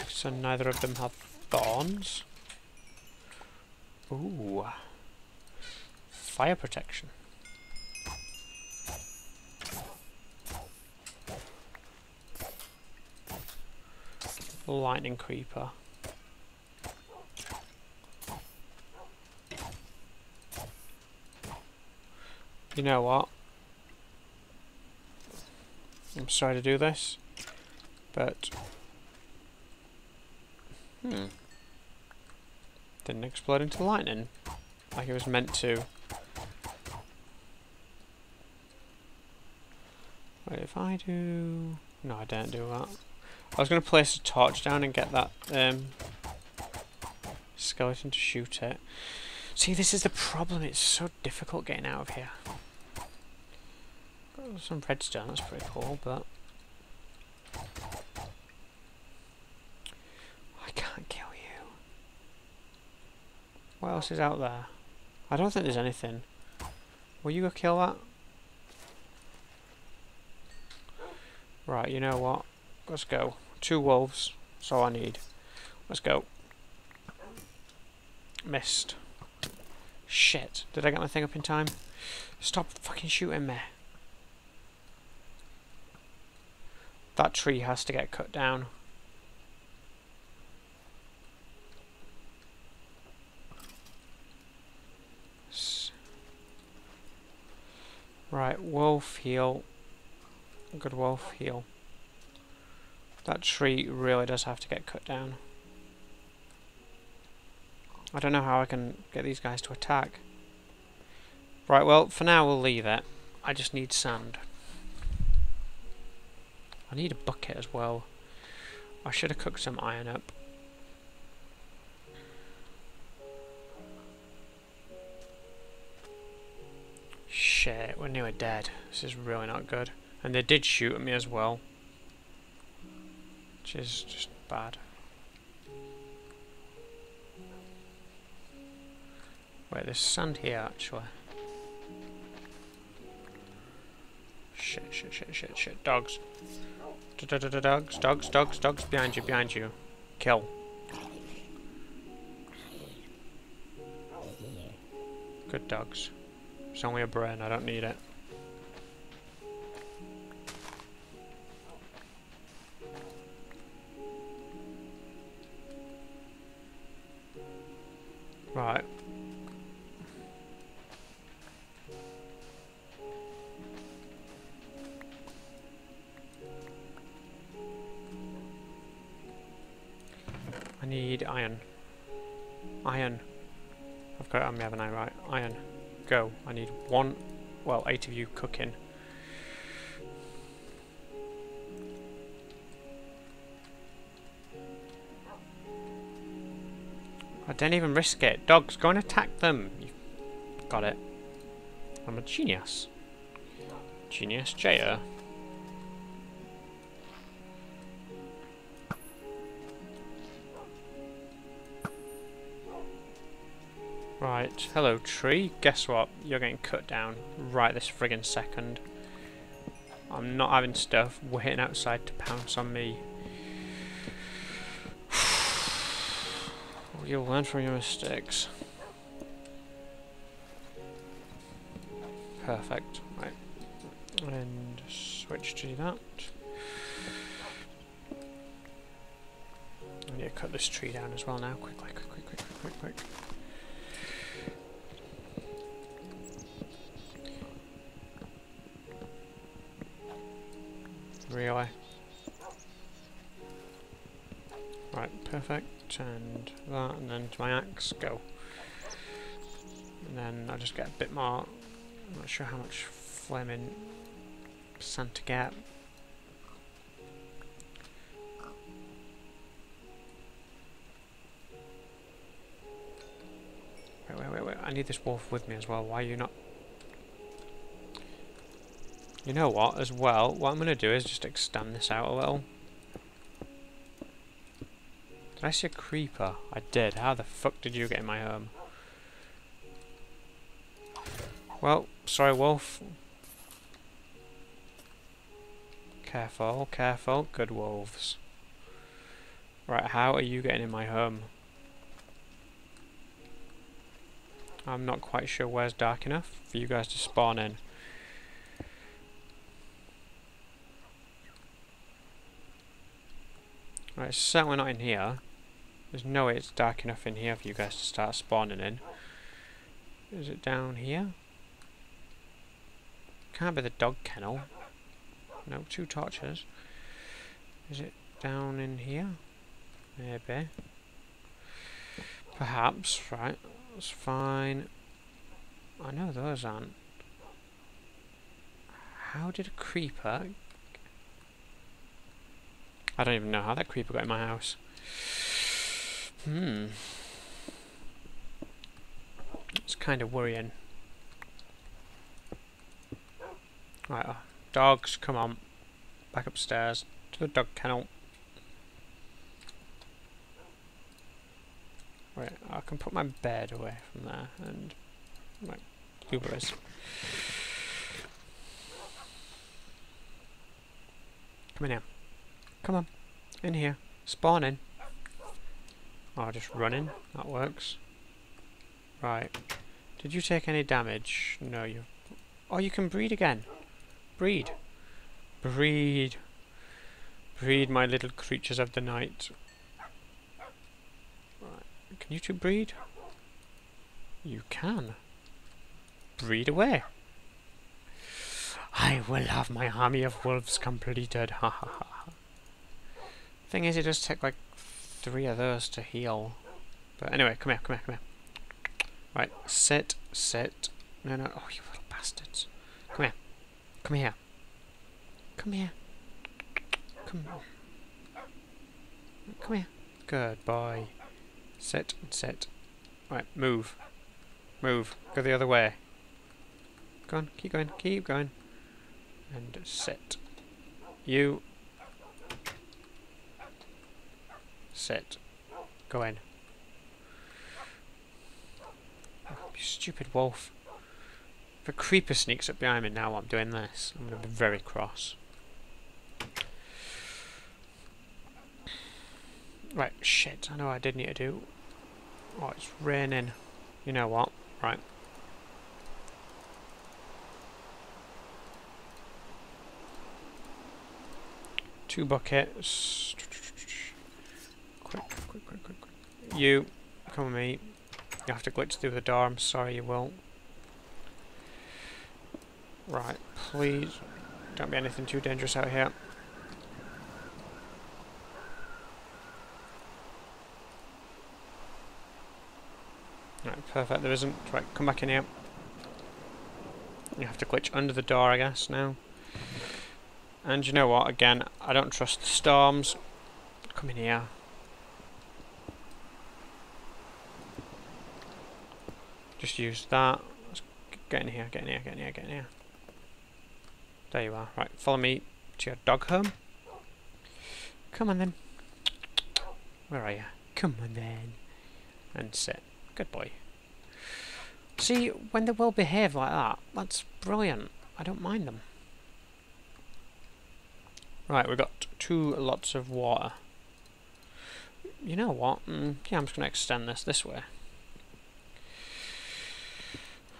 So neither of them have thorns. Ooh. Fire protection. Lightning creeper. You know what? I'm sorry to do this, but didn't explode into lightning like it was meant to. Wait, if I do... No, I don't do that. I was going to place a torch down and get that skeleton to shoot it. See, this is the problem. It's so difficult getting out of here. Got some redstone, that's pretty cool, but... I can't kill you. What else is out there? I don't think there's anything. Will you go kill that? Right, you know what? Let's go. 2 wolves. That's all I need. Let's go. Missed. Shit, did I get my thing up in time? Stop fucking shooting me. That tree has to get cut down. Right, wolf heal. Good wolf heal. That tree really does have to get cut down. I don't know how I can get these guys to attack. Right, well, for now we'll leave it. I just need sand. I need a bucket as well. I should have cooked some iron up. Shit, we're nearly dead. This is really not good. And they did shoot at me as well, which is just bad. Wait, there's sand here actually. Shit, shit, shit, shit, shit. Dogs. Dogs, dogs, dogs, dogs. Behind you, behind you. Kill. Good dogs. It's only a brain, I don't need it. Right. I need iron. Iron. I've got it on me, haven't I? Right. Iron. Go. I need one, well, 8 of you cooking. I didn't even risk it. Dogs, go and attack them. You got it. I'm a genius. Genius J.O. Right, hello tree. Guess what? You're getting cut down right this friggin' second. I'm not having stuff waiting outside to pounce on me. You'll learn from your mistakes. Perfect. Right. And switch to that. I need to cut this tree down as well now. Quickly, quick, quick, quick, quick, quick. Really? Right, perfect, and that, and then to my axe, go. And then I just get a bit more, I'm not sure how much flaming sand to get. Wait, wait, wait, wait, I need this wolf with me as well, why are you not? You know what, as well, what I'm going to do is just extend this out a little. Did I see a creeper? I did. How the fuck did you get in my home? Well, sorry, wolf. Careful, careful. Good wolves. Right, how are you getting in my home? I'm not quite sure where's dark enough for you guys to spawn in. Right, it's certainly not in here. There's no way it's dark enough in here for you guys to start spawning in. Is it down here? Can't be the dog kennel. No, 2 torches. Is it down in here? Maybe. Perhaps, right. That's fine. I know those aren't. How did a creeper... I don't even know how that creeper got in my house. Hmm. It's kind of worrying. Right, dogs, come on. Back upstairs to the dog kennel. Wait, I can put my bed away from there and my blueberries. Come in here. Come on, in here, spawn in. Oh, just running, that works. Right, did you take any damage? No, you... Oh, you can breed again. Breed. Breed. Breed, my little creatures of the night. Right, can you two breed? You can. Breed away. I will have my army of wolves completed, ha ha ha. Thing is, it does take like 3 of those to heal. But anyway, come here, come here, come here. Right, sit, sit. No, no, oh, you little bastards. Come here. Come here. Come here. Come here. Come here. Good boy. Sit, sit. Right, move. Move. Go the other way. Go on, keep going, keep going. And set. You. Set. Go in. Oh, you stupid wolf. If a creeper sneaks up behind me now while I'm doing this, I'm going to be very cross. Right, shit, I know what I did need to do. Oh, it's raining. You know what? Right. Two buckets. Quick, quick, quick, quick, quick. You, come with me. You have to glitch through the door, I'm sorry you will. Right, please. Don't be anything too dangerous out here. Right, perfect, there isn't. Right, come back in here. You have to glitch under the door, I guess, now. And you know what, again, I don't trust the storms. Come in here. Just use that. Let's get in here, get in here, get in here, get in here. There you are. Right, follow me to your dog home. Come on then. Where are you? Come on then. And sit. Good boy. See, when they're well behaved like that, that's brilliant. I don't mind them. Right, we've got two lots of water. You know what? Yeah, I'm just going to extend this way.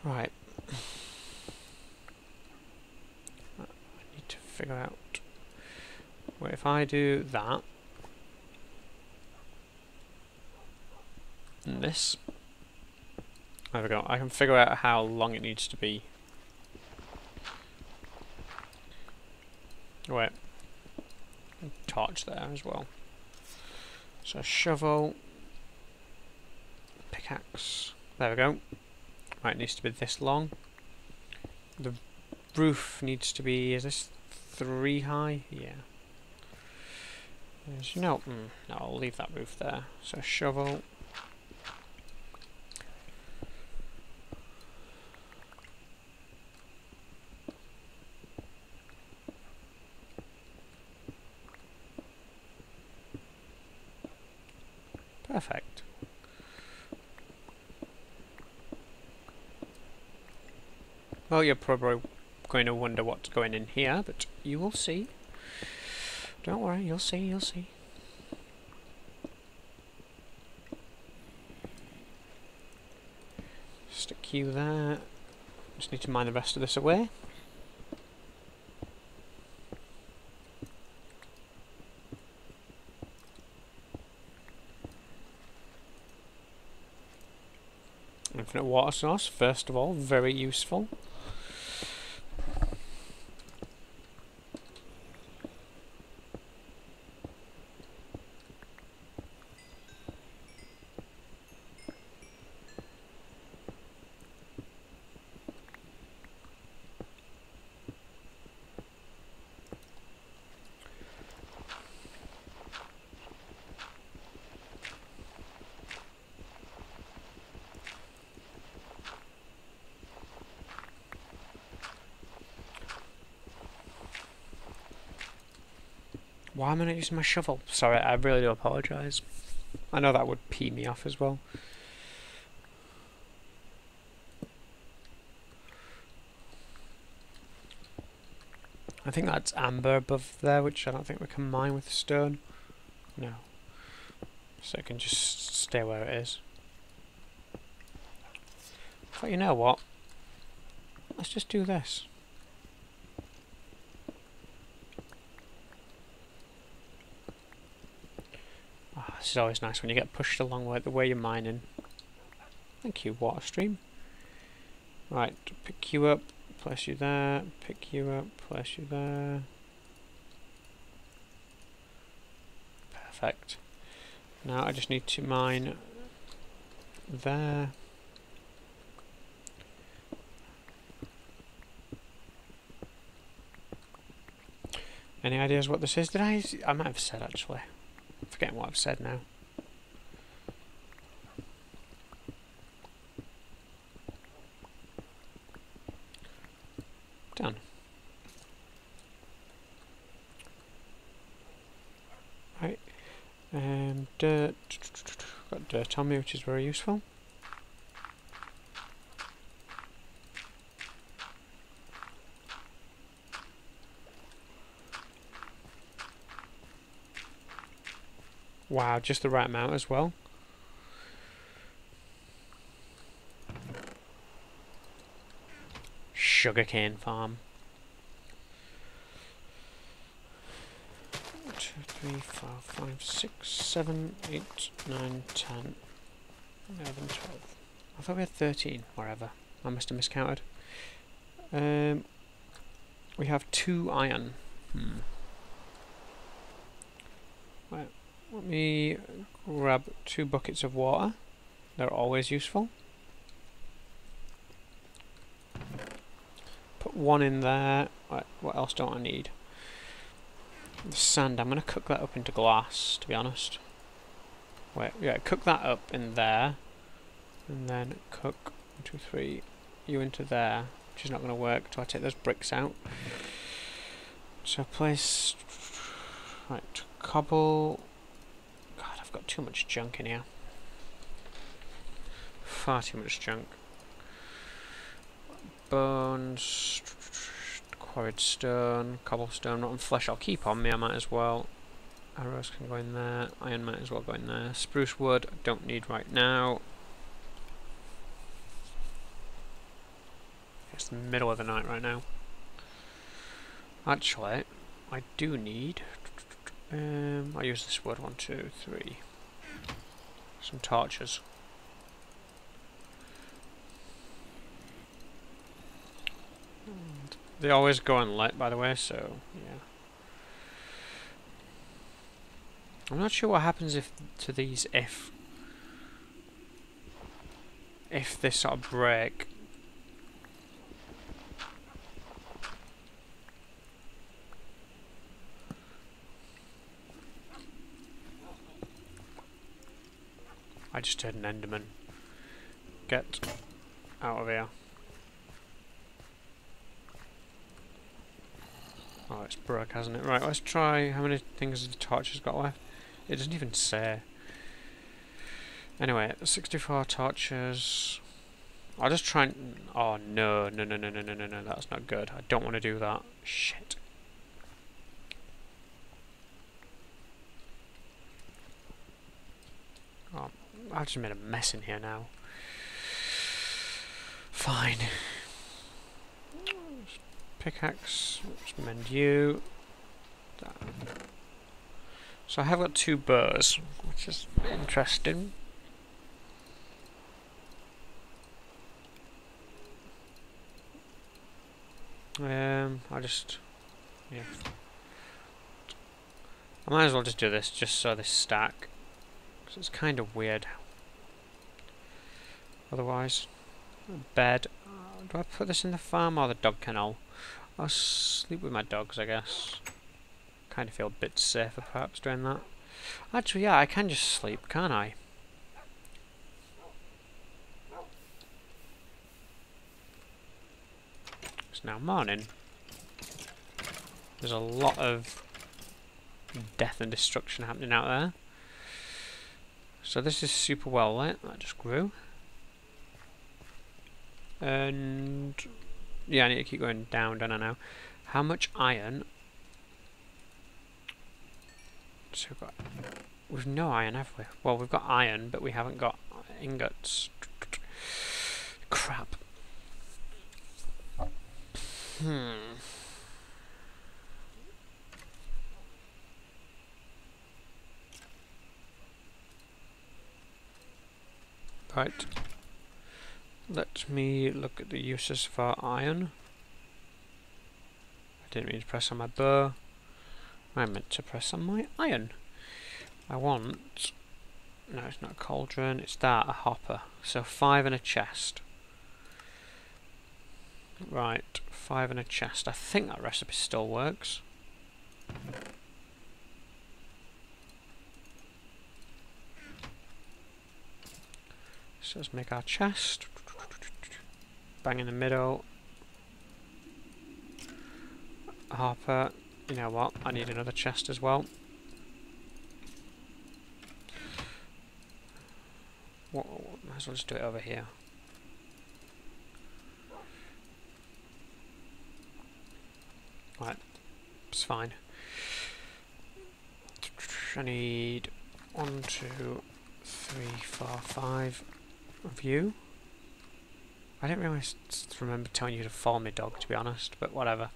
Right. I need to figure out... Wait, if I do that... And this... There we go. I can figure out how long it needs to be. Wait. Torch there as well. So shovel, pickaxe. There we go. Right, it needs to be this long. The roof needs to be. Is this 3 high? Yeah. There's no. No, I'll leave that roof there. So shovel. Perfect. Well, you're probably going to wonder what's going in here, but you will see. Don't worry, you'll see, you'll see. Stick you there. Just need to mine the rest of this away. Infinite water source, first of all, very useful. Why am I not using my shovel? Sorry, I really do apologise. I know that would pee me off as well. I think that's amber above there, which I don't think we can mine with stone. No. So it can just stay where it is. But you know what? Let's just do this. This is always nice when you get pushed along with the way you're mining. Thank you, water stream. Right, pick you up, place you there, pick you up, place you there. Perfect. Now I just need to mine there. Any ideas what this is? Did I might have said actually. Forgetting what I've said now. Done. Right. Dirt. Got dirt on me, which is very useful. Wow, just the right amount as well. Sugarcane farm. 1, 2, 3, 4, 5, 6, 7, 8, 9, 10, 11, 12. I thought we had 13, whatever. I must have miscounted. We have 2 iron. Right, let me grab 2 buckets of water. They're always useful. 1 in there. Right, what else don't I need? The sand. I'm going to cook that up into glass, to be honest. Wait, yeah, cook that up in there. And then cook 1, 2, 3, you into there. Which is not going to work until I take those bricks out. So place... Right, cobble... God, I've got too much junk in here. Far too much junk. Bones, quarried stone, cobblestone, rotten flesh I'll keep on me, I might as well. Arrows can go in there, iron might as well go in there. Spruce wood, I don't need right now. It's the middle of the night right now. Actually, I do need... I'll use this wood, 1, 2, 3. Some torches. They always go unlit, by the way, so yeah. I'm not sure what happens to these if they sort of break. I just heard an Enderman. Get out of here. Oh, it's broke, hasn't it? Right, let's try how many things the torch has got left. It doesn't even say. Anyway, 64 torches. I'll just try and... Oh, no, that's not good. I don't want to do that. Shit. Oh, I've just made a mess in here now. Fine. Pickaxe, let's mend you. So I have got 2 bows, which is interesting. Yeah. I might as well just do this, just so they stack. Because it's kind of weird. Otherwise, a bed. Do I put this in the farm or the dog kennel? I'll sleep with my dogs, I guess. Kind of feel a bit safer, perhaps, doing that. Actually, yeah, I can just sleep, can't I? It's now morning. There's a lot of death and destruction happening out there. So this is super well lit. That just grew. And... yeah, I need to keep going down, don't I now? How much iron? So we've got... We've no iron, have we? Well, we've got iron, but we haven't got ingots. Crap. Right. Let me look at the uses for iron. I didn't mean to press on my bow. I meant to press on my iron. I want... No, it's not a cauldron. It's that, a hopper. So 5 and a chest. Right, 5 and a chest. I think that recipe still works. So let's make our chest. Bang in the middle. Harper. You know what? I need another chest as well. Might as well just do it over here. Right, it's fine. I need 1, 2, 3, 4, 5 of you. I don't really remember telling you to farm your dog, to be honest, but whatever.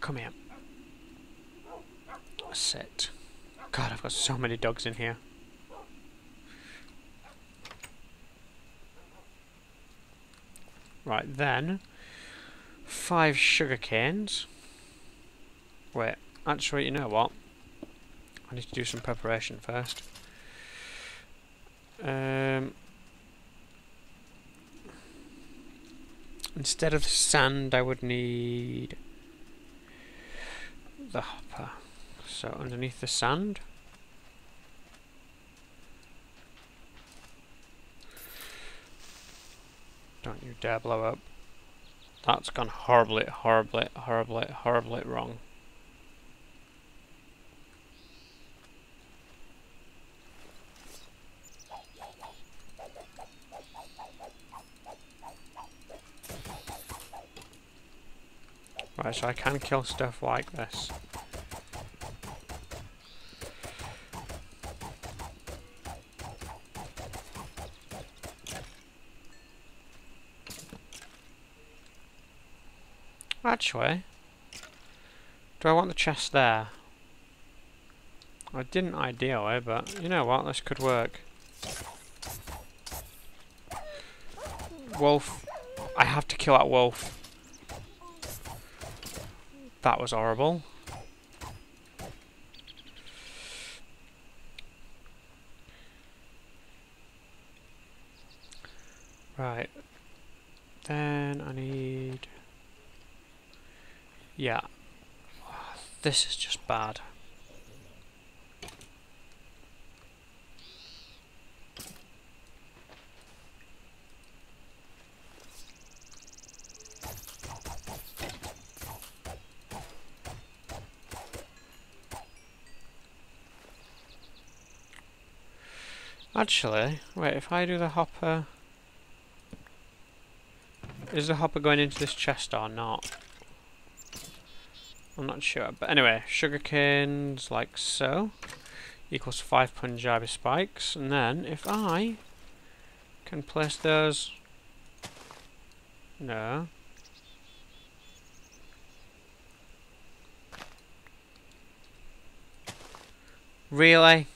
Come here. Sit. God, I've got so many dogs in here. Right, then 5 sugar canes. Wait, actually, you know what? I need to do some preparation first. Instead of sand, I would need the hopper. So underneath the sand, don't you dare blow up. That's gone horribly, horribly, horribly, horribly wrong. Right, so I can kill stuff like this. Actually, do I want the chest there? I didn't ideally, but you know what? This could work. Wolf. I have to kill that wolf. That was horrible. Right. Then I need... Yeah. This is just bad. Actually, wait, if I do the hopper... Is the hopper going into this chest or not? I'm not sure, but anyway, sugarcanes like so, equals 5 Punjabi spikes, and then if I can place those... No. Really?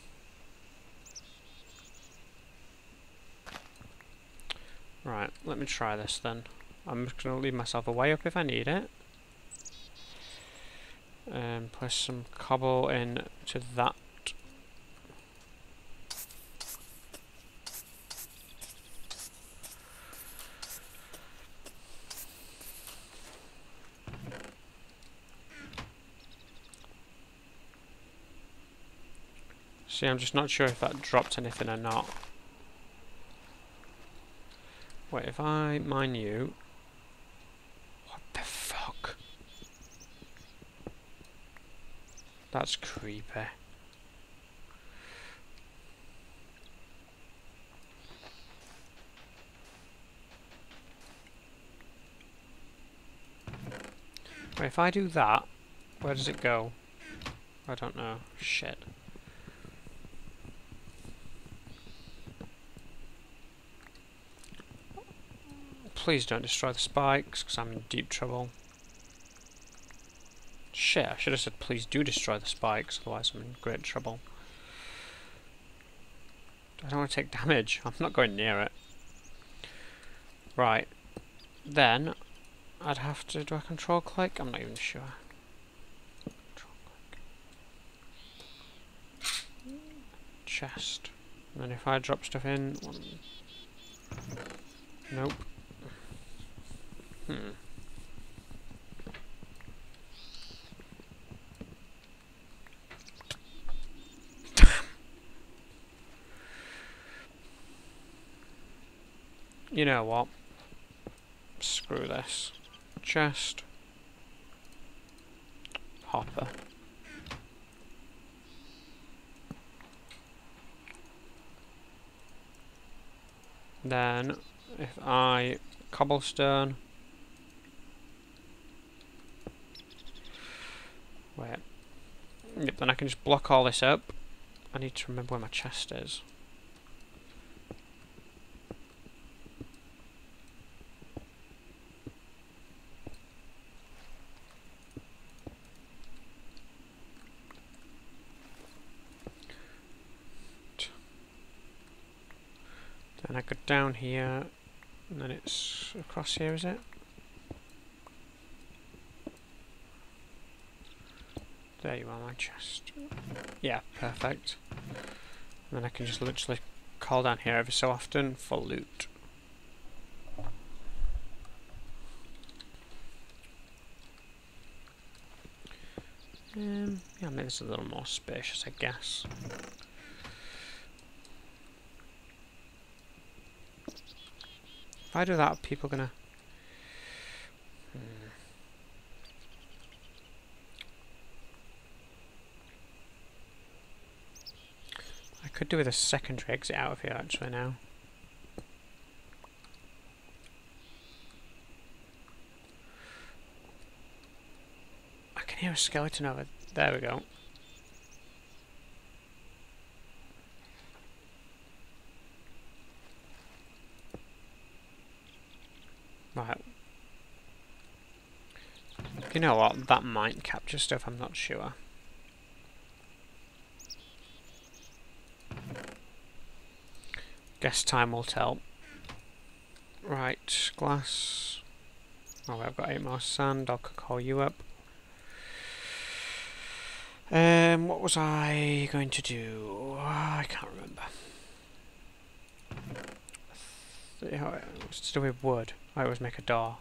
Right, let me try this then. I'm just going to leave myself a way up if I need it. And place some cobble in to that. See, I'm just not sure if that dropped anything or not. Wait, if I mine you... What the fuck? That's creepy. Wait, if I do that, where does it go? I don't know. Shit. Please don't destroy the spikes, because I'm in deep trouble. Shit, I should have said please do destroy the spikes, otherwise I'm in great trouble. I don't want to take damage. I'm not going near it. Right. Then, I'd have to... Do I control click? I'm not even sure. Control click. Chest. And then if I drop stuff in... Nope. You know what? Screw this. Chest. hopper. Then if I cobblestone, wait, yep, then I can just block all this up. I need to remember where my chest is. Then I go down here, and then it's across here, is it? There you are, my chest. Yeah, perfect. And then I can just literally call down here every so often for loot. Yeah, make this a little more spacious, I guess. If I do that, are people gonna... I could do with a secondary exit out of here actually now. I can hear a skeleton over there. We go. Right. You know what? That might capture stuff, I'm not sure. Guess time will tell. Right, glass. Oh, I've got 8 more sand. I'll call you up. What was I going to do? I can't remember. What's to do with wood? I always make a door.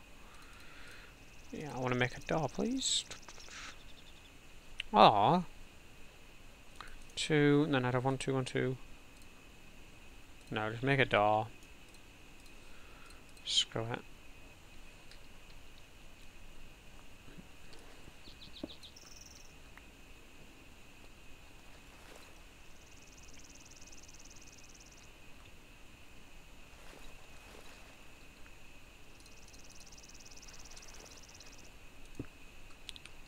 Yeah, I want to make a door, please. Ah, 2. No, no, I don't want 2, 1, 2. No, just make a door. Screw it.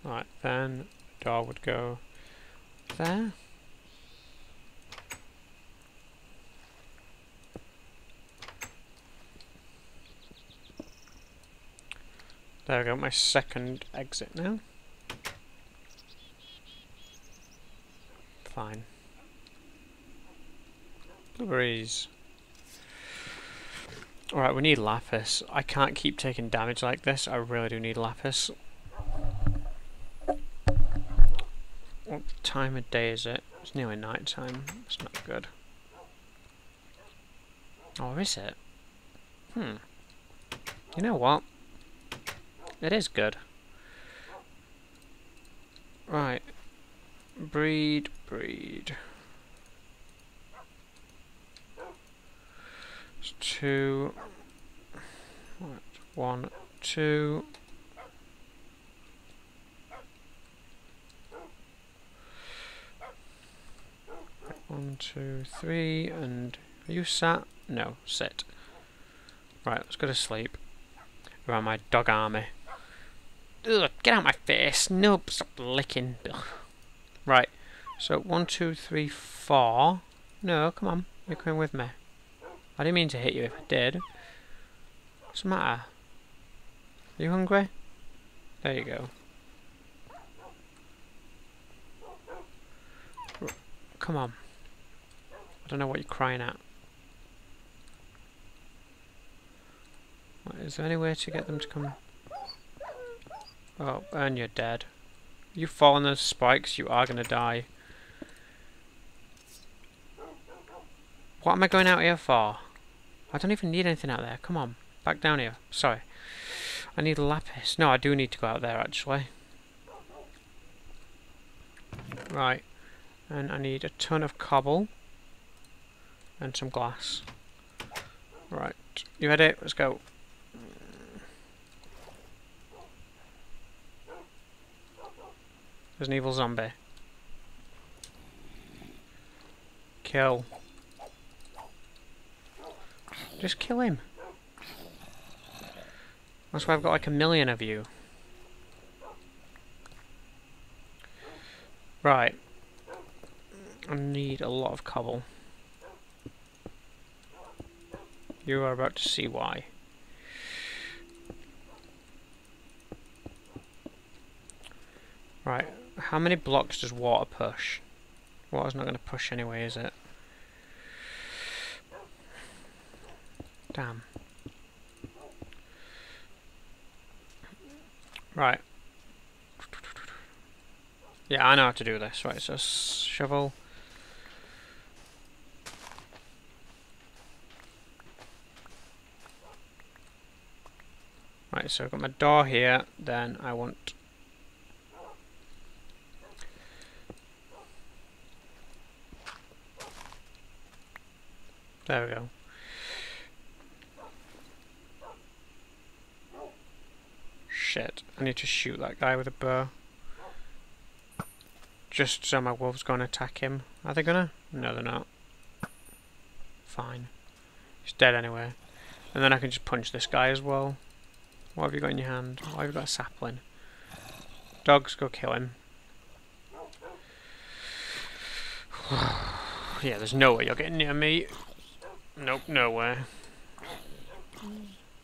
Right, then the door would go there. There we go, my second exit now. Fine. Blueberries. Alright, we need lapis. I can't keep taking damage like this. I really do need lapis. What time of day is it? It's nearly night time. It's not good. Or is it? You know what? It is good. Right. Breed. 2. Right. 1, 2. Right. 1, 2, 3, and are you sat? No, sit. Right, let's go to sleep. Around my dog army. Ugh, get out of my face. Nope, stop licking. Ugh. Right, so 1, 2, 3, 4. No, come on, you're coming with me. I didn't mean to hit you if I did. What's the matter? Are you hungry? There you go. Come on. I don't know what you're crying at. Right, is there any way to get them to come... Oh, and you're dead. You fall on those spikes, you are gonna die. What am I going out here for? I don't even need anything out there. Come on, back down here. Sorry. I need lapis. No, I do need to go out there, actually. Right. And I need a ton of cobble. And some glass. Right. You ready? Let's go. There's an evil zombie. Kill. Just kill him. That's why I've got like 1 million of you. Right. I need a lot of cobble. You are about to see why. Right. How many blocks does water push? Water's not going to push anyway, is it? Damn. Right. Yeah, I know how to do this. Right, so shovel. Right, so I've got my door here. Then I want... There we go. Shit, I need to shoot that guy with a bow. Just so my wolves gonna attack him. Are they gonna? No, they're not. Fine. He's dead anyway. And then I can just punch this guy as well. What have you got in your hand? Why have you got a sapling? Dogs, go kill him. Yeah, there's no way you're getting near me. Nope, no way.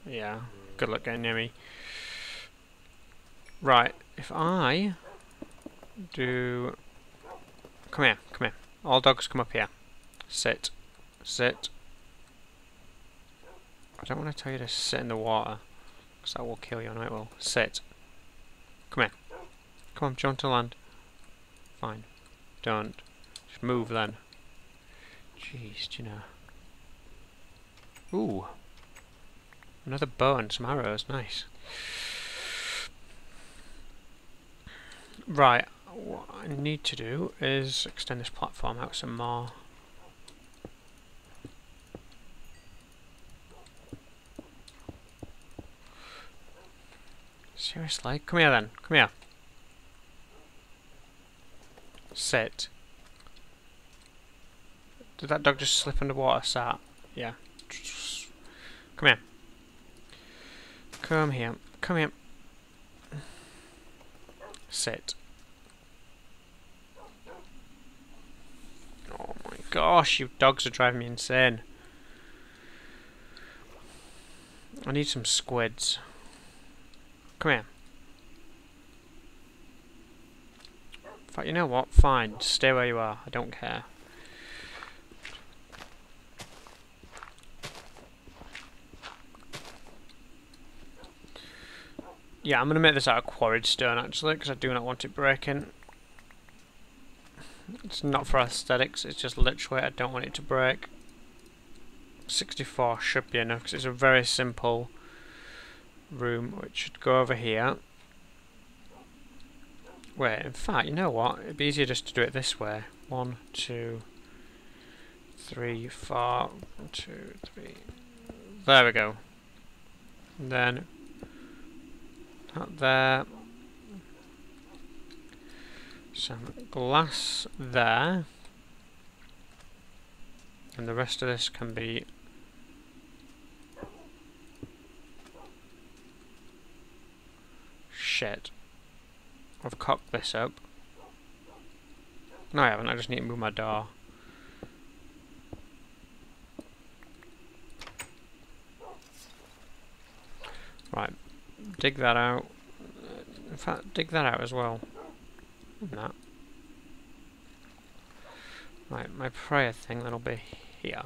Yeah, good luck getting near me. Right, if I do... Come here, come here. All dogs come up here. Sit. Sit. I don't want to tell you to sit in the water. Because that will kill you, and it will. Sit. Come here. Come on, jump to land. Fine. Don't. Just move then. Jeez, do you know... Ooh, another bow and some arrows, nice. Right, what I need to do is extend this platform out some more. Seriously? Come here then, come here. Sit. Did that dog just slip underwater, Sat? Yeah. Come here. Come here. Come here. Sit. Oh my gosh, you dogs are driving me insane. I need some squids. Come here. In fact, you know what? Fine. Stay where you are. I don't care. Yeah, I'm going to make this out of quarried stone, actually, because I do not want it breaking. It's not for aesthetics, it's just literally I don't want it to break. 64 should be enough, because it's a very simple room, which should go over here. Wait, in fact, you know what? It'd be easier just to do it this way. 1, 2, 3, 4. 1, 2, 3. There we go. And then... Up there, some glass there, and the rest of this can be shit. I've cocked this up. No, I haven't. I just need to move my door. Right. Dig that out. In fact, dig that out as well. And that. Right, my prayer thing, that'll be here.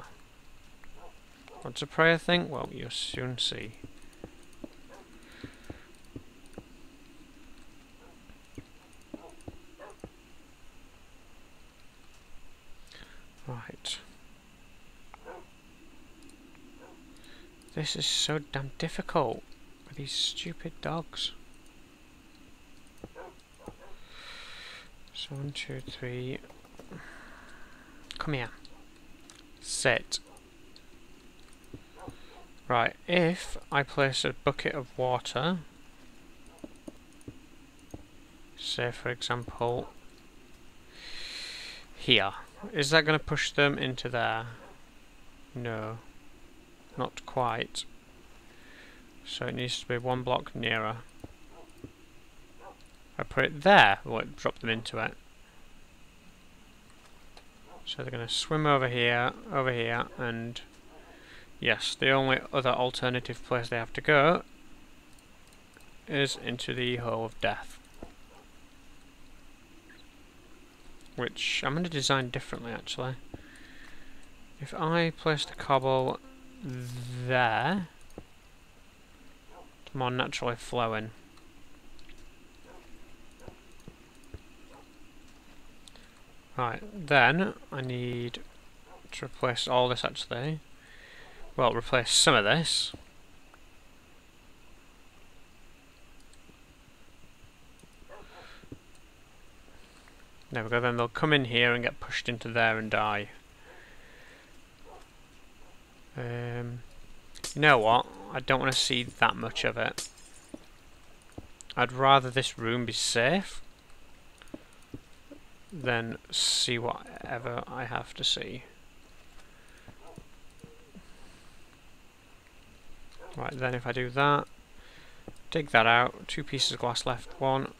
What's a prayer thing? Well, you'll soon see. Right. This is so damn difficult. These stupid dogs. So 1, 2, 3. Come here. Sit. Right, if I place a bucket of water... say for example here. Is that going to push them into there? No, not quite. So it needs to be one block nearer. I put it there, will it drop them into it? So they're going to swim over here, and yes, the only other alternative place they have to go is into the hole of death. Which I'm going to design differently actually. If I place the cobble there, it's more naturally flowing. Right, then I need to replace all this actually. Well, replace some of this. There we go, then they'll come in here and get pushed into there and die. You know what? I don't want to see that much of it. I'd rather this room be safe than see whatever I have to see. Right, then if I do that, dig that out, 2 pieces of glass left, 1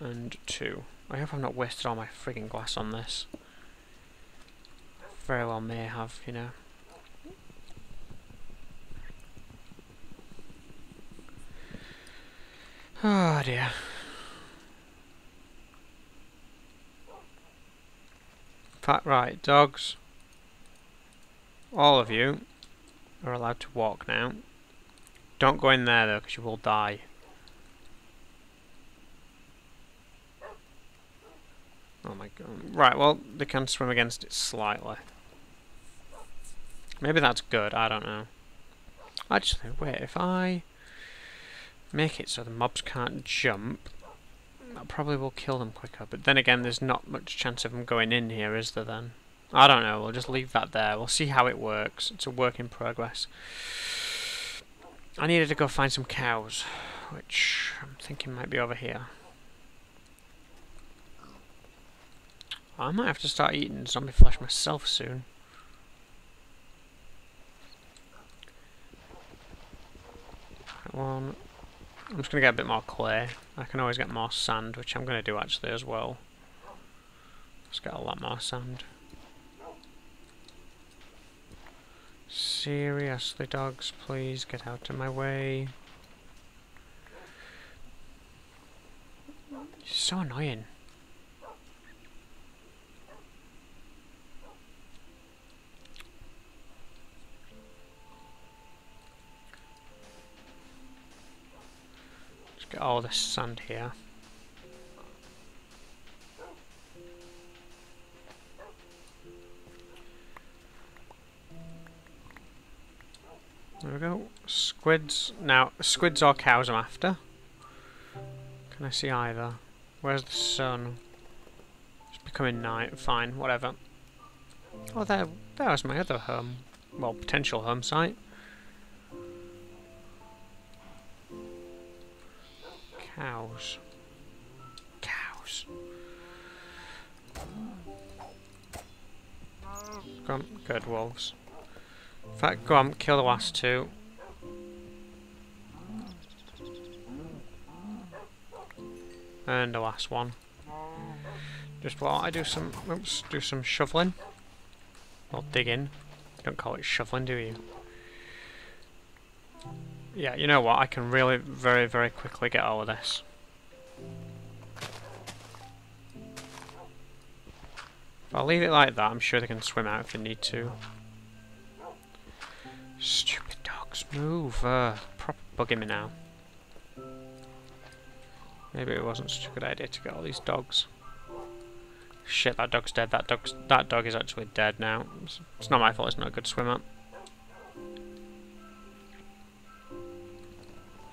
and 2. I hope I've not wasted all my frigging glass on this. Very well may have, you know. Oh dear. Right, dogs. All of you are allowed to walk now. Don't go in there though, because you will die. Oh my god. Right, well, they can swim against it slightly. Maybe that's good, I don't know. Actually, wait, if I make it so the mobs can't jump, that probably will kill them quicker. But then again, there's not much chance of them going in here, is there then? I don't know, we'll just leave that there. We'll see how it works. It's a work in progress. I needed to go find some cows, which I'm thinking might be over here. I might have to start eating zombie flesh myself soon. One. I'm just going to get a bit more clay. I can always get more sand, which I'm going to do actually as well. Let's get a lot more sand. Seriously, dogs, please get out of my way. It's so annoying. Let's get all this sand here. There we go. Squids. Now, squids or cows I'm after. Can I see either? Where's the sun? It's becoming night. Fine, whatever. Oh, there was my other home. Well, potential home site. Cows. Cows. Come, good wolves. In fact, go on, kill the last two. And the last one. Just while I do some, oops, do some shoveling. Or digging. Don't call it shoveling, do you? Yeah, you know what, I can really very, very quickly get all of this. If I leave it like that, I'm sure they can swim out if they need to. Stupid dogs, move! Proper bugging me now. Maybe it wasn't such a good idea to get all these dogs. Shit, that dog's dead. That dog is actually dead now. It's not my fault. It's not a good swimmer.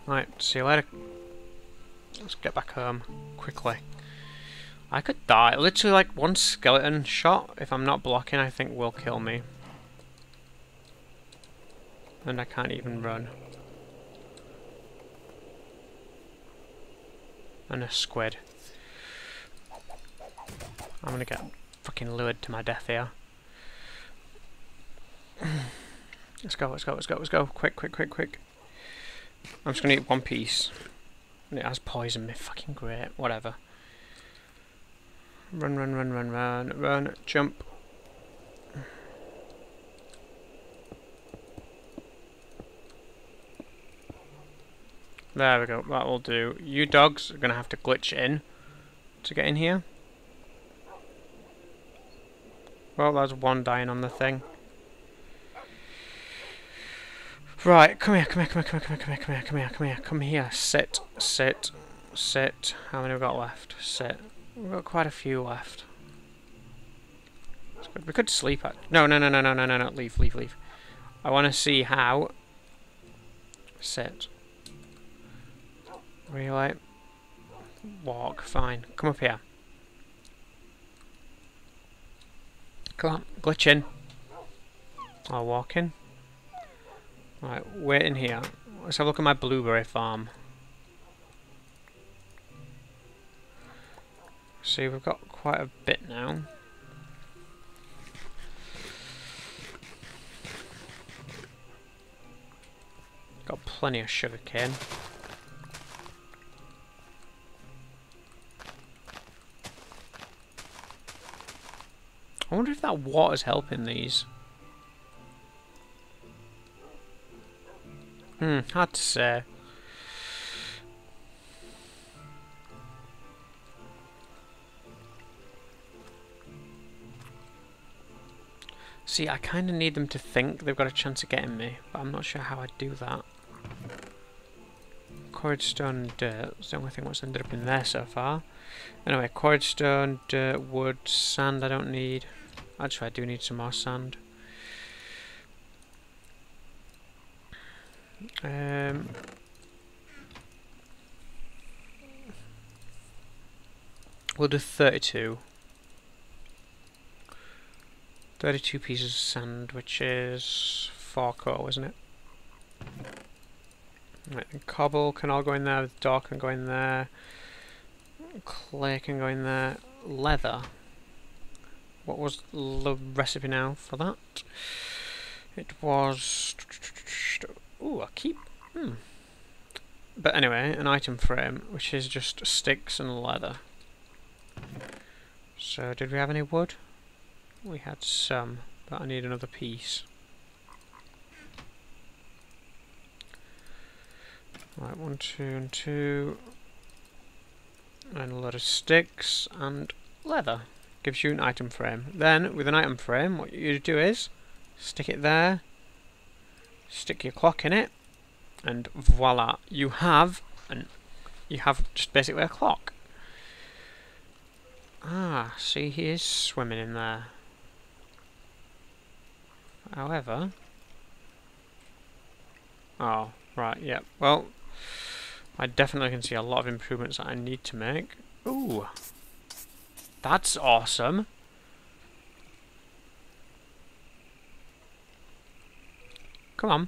Right, see you later. Let's get back home quickly. I could die. Literally, like one skeleton shot. If I'm not blocking, I think will kill me. And I can't even run. And a squid. I'm gonna get fucking lured to my death here. Let's go, let's go, let's go, let's go. Quick, quick, quick, quick. I'm just gonna eat one piece. And it has poisoned me, fucking great, whatever. Run, run, run, run, run, run, jump. There we go, that will do. You dogs are gonna have to glitch in to get in here. Well, there's one dying on the thing. Right, come here, come here, come here, come here, come here, come here, come here, come here. Sit, sit, sit. How many have we got left? Sit. We've got quite a few left. That's good. We could sleep at. No, no, no, no, no, no, no, no. Leave, leave, leave. I want to see how. Sit. Relay. Walk. Fine. Come up here. Come on. Glitch in. I'll walk in. Right. Wait in here. Let's have a look at my blueberry farm. See, we've got quite a bit now. Got plenty of sugar cane. I wonder if that water's helping these. Hard to say. See, I kind of need them to think they've got a chance of getting me, but I'm not sure how I'd do that. Quarried stone, dirt. It's the only thing that's ended up in there so far. Anyway, quarried stone, dirt, wood, sand I don't need. Actually, I do need some more sand. We'll do 32. 32 pieces of sand, which is 4 coal, isn't it? Right, and cobble can all go in there, dark can go in there, clay can go in there, leather. What was the recipe now for that? It was... Ooh, I keep... But anyway, an item frame, which is just sticks and leather. So, did we have any wood? We had some, but I need another piece. Right, 1, 2, and 2. And a lot of sticks and leather. Gives you an item frame. Then, with an item frame, what you do is stick it there. Stick your clock in it, and voila, you have just basically a clock. Ah, see, he is swimming in there. However, oh right, yeah. Well, I definitely can see a lot of improvements that I need to make. Ooh, that's awesome. Come on.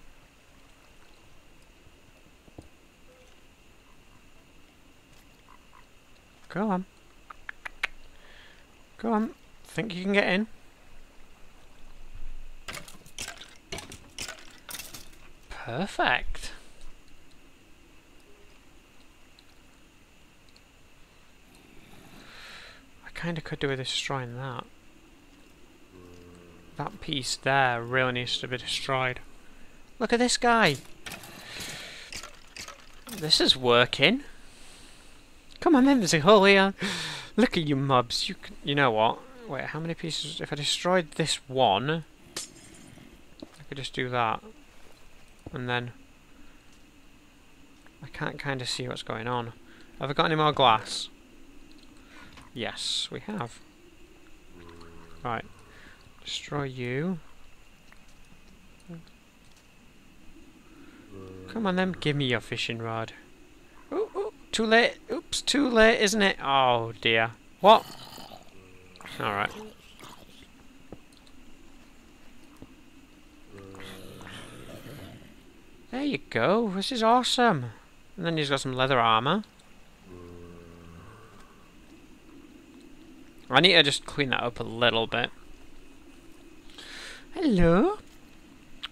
Go on. Go on. Think you can get in? Perfect. I kind of could do with destroying that. That piece there really needs to be destroyed. Look at this guy. This is working. Come on then, there's a hole here. Look at you mobs. You know what? Wait, how many pieces? If I destroyed this one, I could just do that. And then... I can't kind of see what's going on. Have I got any more glass? Yes, we have. Right. Destroy you. Come on then, give me your fishing rod. Ooh, ooh, too late. Oops, too late, isn't it? Oh dear. What? Alright. There you go, this is awesome. And then he's got some leather armour. I need to just clean that up a little bit. Hello?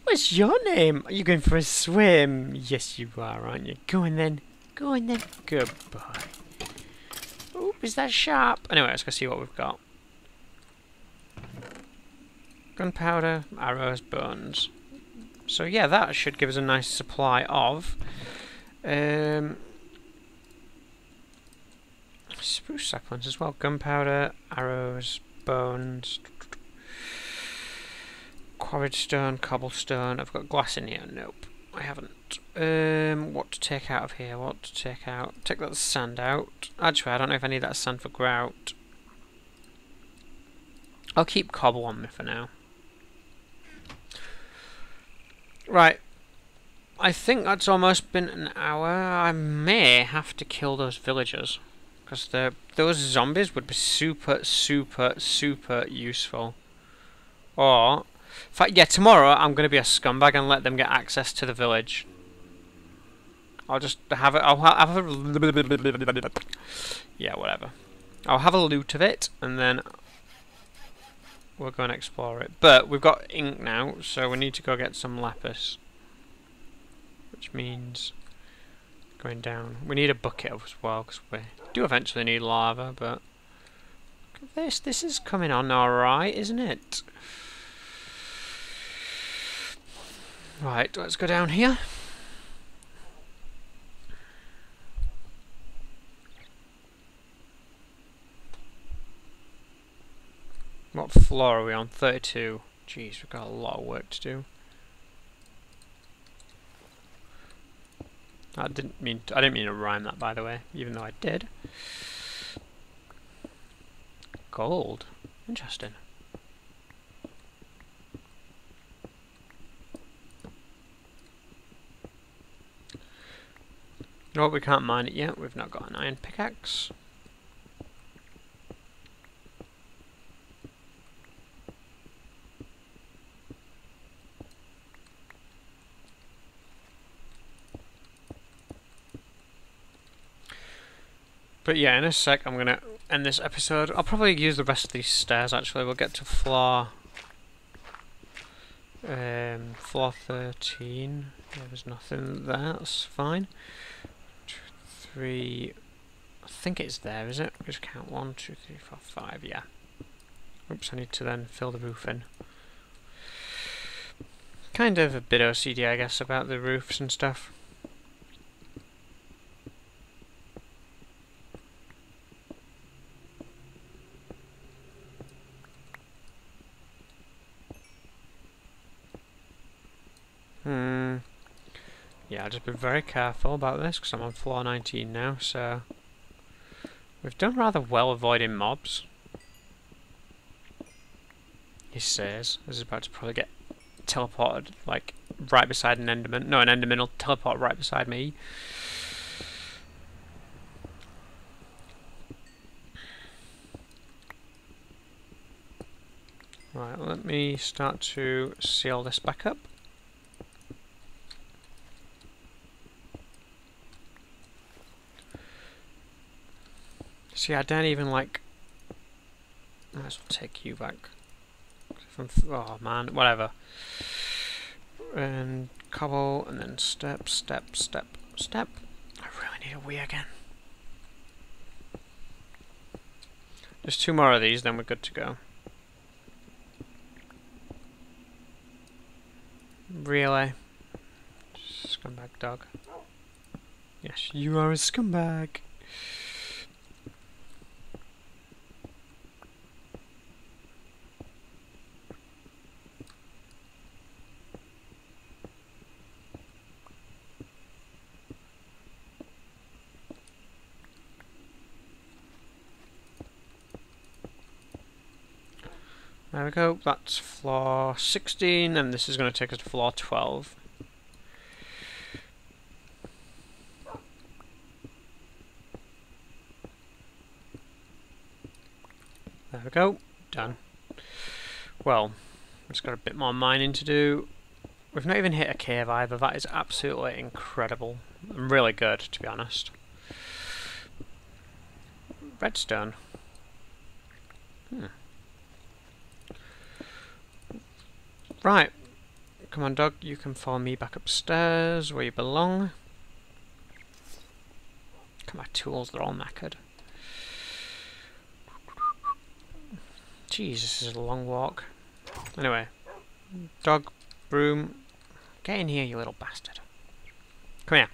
What's your name? Are you going for a swim? Yes you are, aren't you? Go on then. Go on then. Goodbye. Oop, is that sharp? Anyway, let's go see what we've got. Gunpowder, arrows, bones. So yeah, that should give us a nice supply of spruce saplings as well. Gunpowder, arrows, bones, quarried stone, cobblestone. I've got glass in here. Nope, I haven't. What to take out of here? What to take out? Take that sand out. Actually, I don't know if I need that sand for grout. I'll keep cobble on me for now. Right, I think that's almost been an hour. I may have to kill those villagers, because those zombies would be super useful. Or, in fact, yeah, tomorrow I'm going to be a scumbag and let them get access to the village. I'll just have it. Yeah, whatever. I'll have a loot of it, and then we'll go and explore it. But we've got ink now, so we need to go get some lapis. Which means going down. We need a bucket as well, because we do eventually need lava, but look at this. This is coming on alright, isn't it? Right, let's go down here. What floor are we on? 32. Jeez, we've got a lot of work to do. I didn't mean to rhyme that, by the way, even though I did. Gold. Interesting. No, we can't mine it yet. We've not got an iron pickaxe. But yeah, in a sec I'm going to end this episode. I'll probably use the rest of these stairs actually. We'll get to floor 13. Yeah, there's nothing there, that's fine. 2, 3, I think it's there, is it? Just count 1, 2, 3, 4, 5, yeah. Oops, I need to then fill the roof in. Kind of a bit OCD, I guess, about the roofs and stuff. Yeah, I'll just be very careful about this because I'm on floor 19 now, so we've done rather well avoiding mobs. He says, this is about to probably get teleported like right beside an enderman. No, an enderman will teleport right beside me. Right, let me start to seal this back up. See, I don't even like. Might as well take you back. Oh man, whatever. And cobble, and then step, step, step, step. I really need a wee again. Just 2 more of these, then we're good to go. Really? Scumbag dog. Yes, you are a scumbag. There we go, that's floor 16, and this is going to take us to floor 12. There we go, done. Well, it's got a bit more mining to do. We've not even hit a cave either, that is absolutely incredible. And really good, to be honest. Redstone. Right. Come on, dog. You can follow me back upstairs where you belong. Look at my tools. They're all knackered. Jeez, this is a long walk. Anyway. Dog. Broom. Get in here, you little bastard. Come here.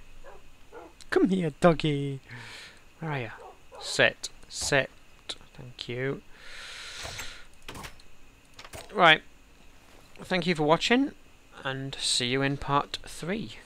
Come here, doggy. Where are you? Sit. Sit. Thank you. Right. Thank you for watching, and see you in part 3.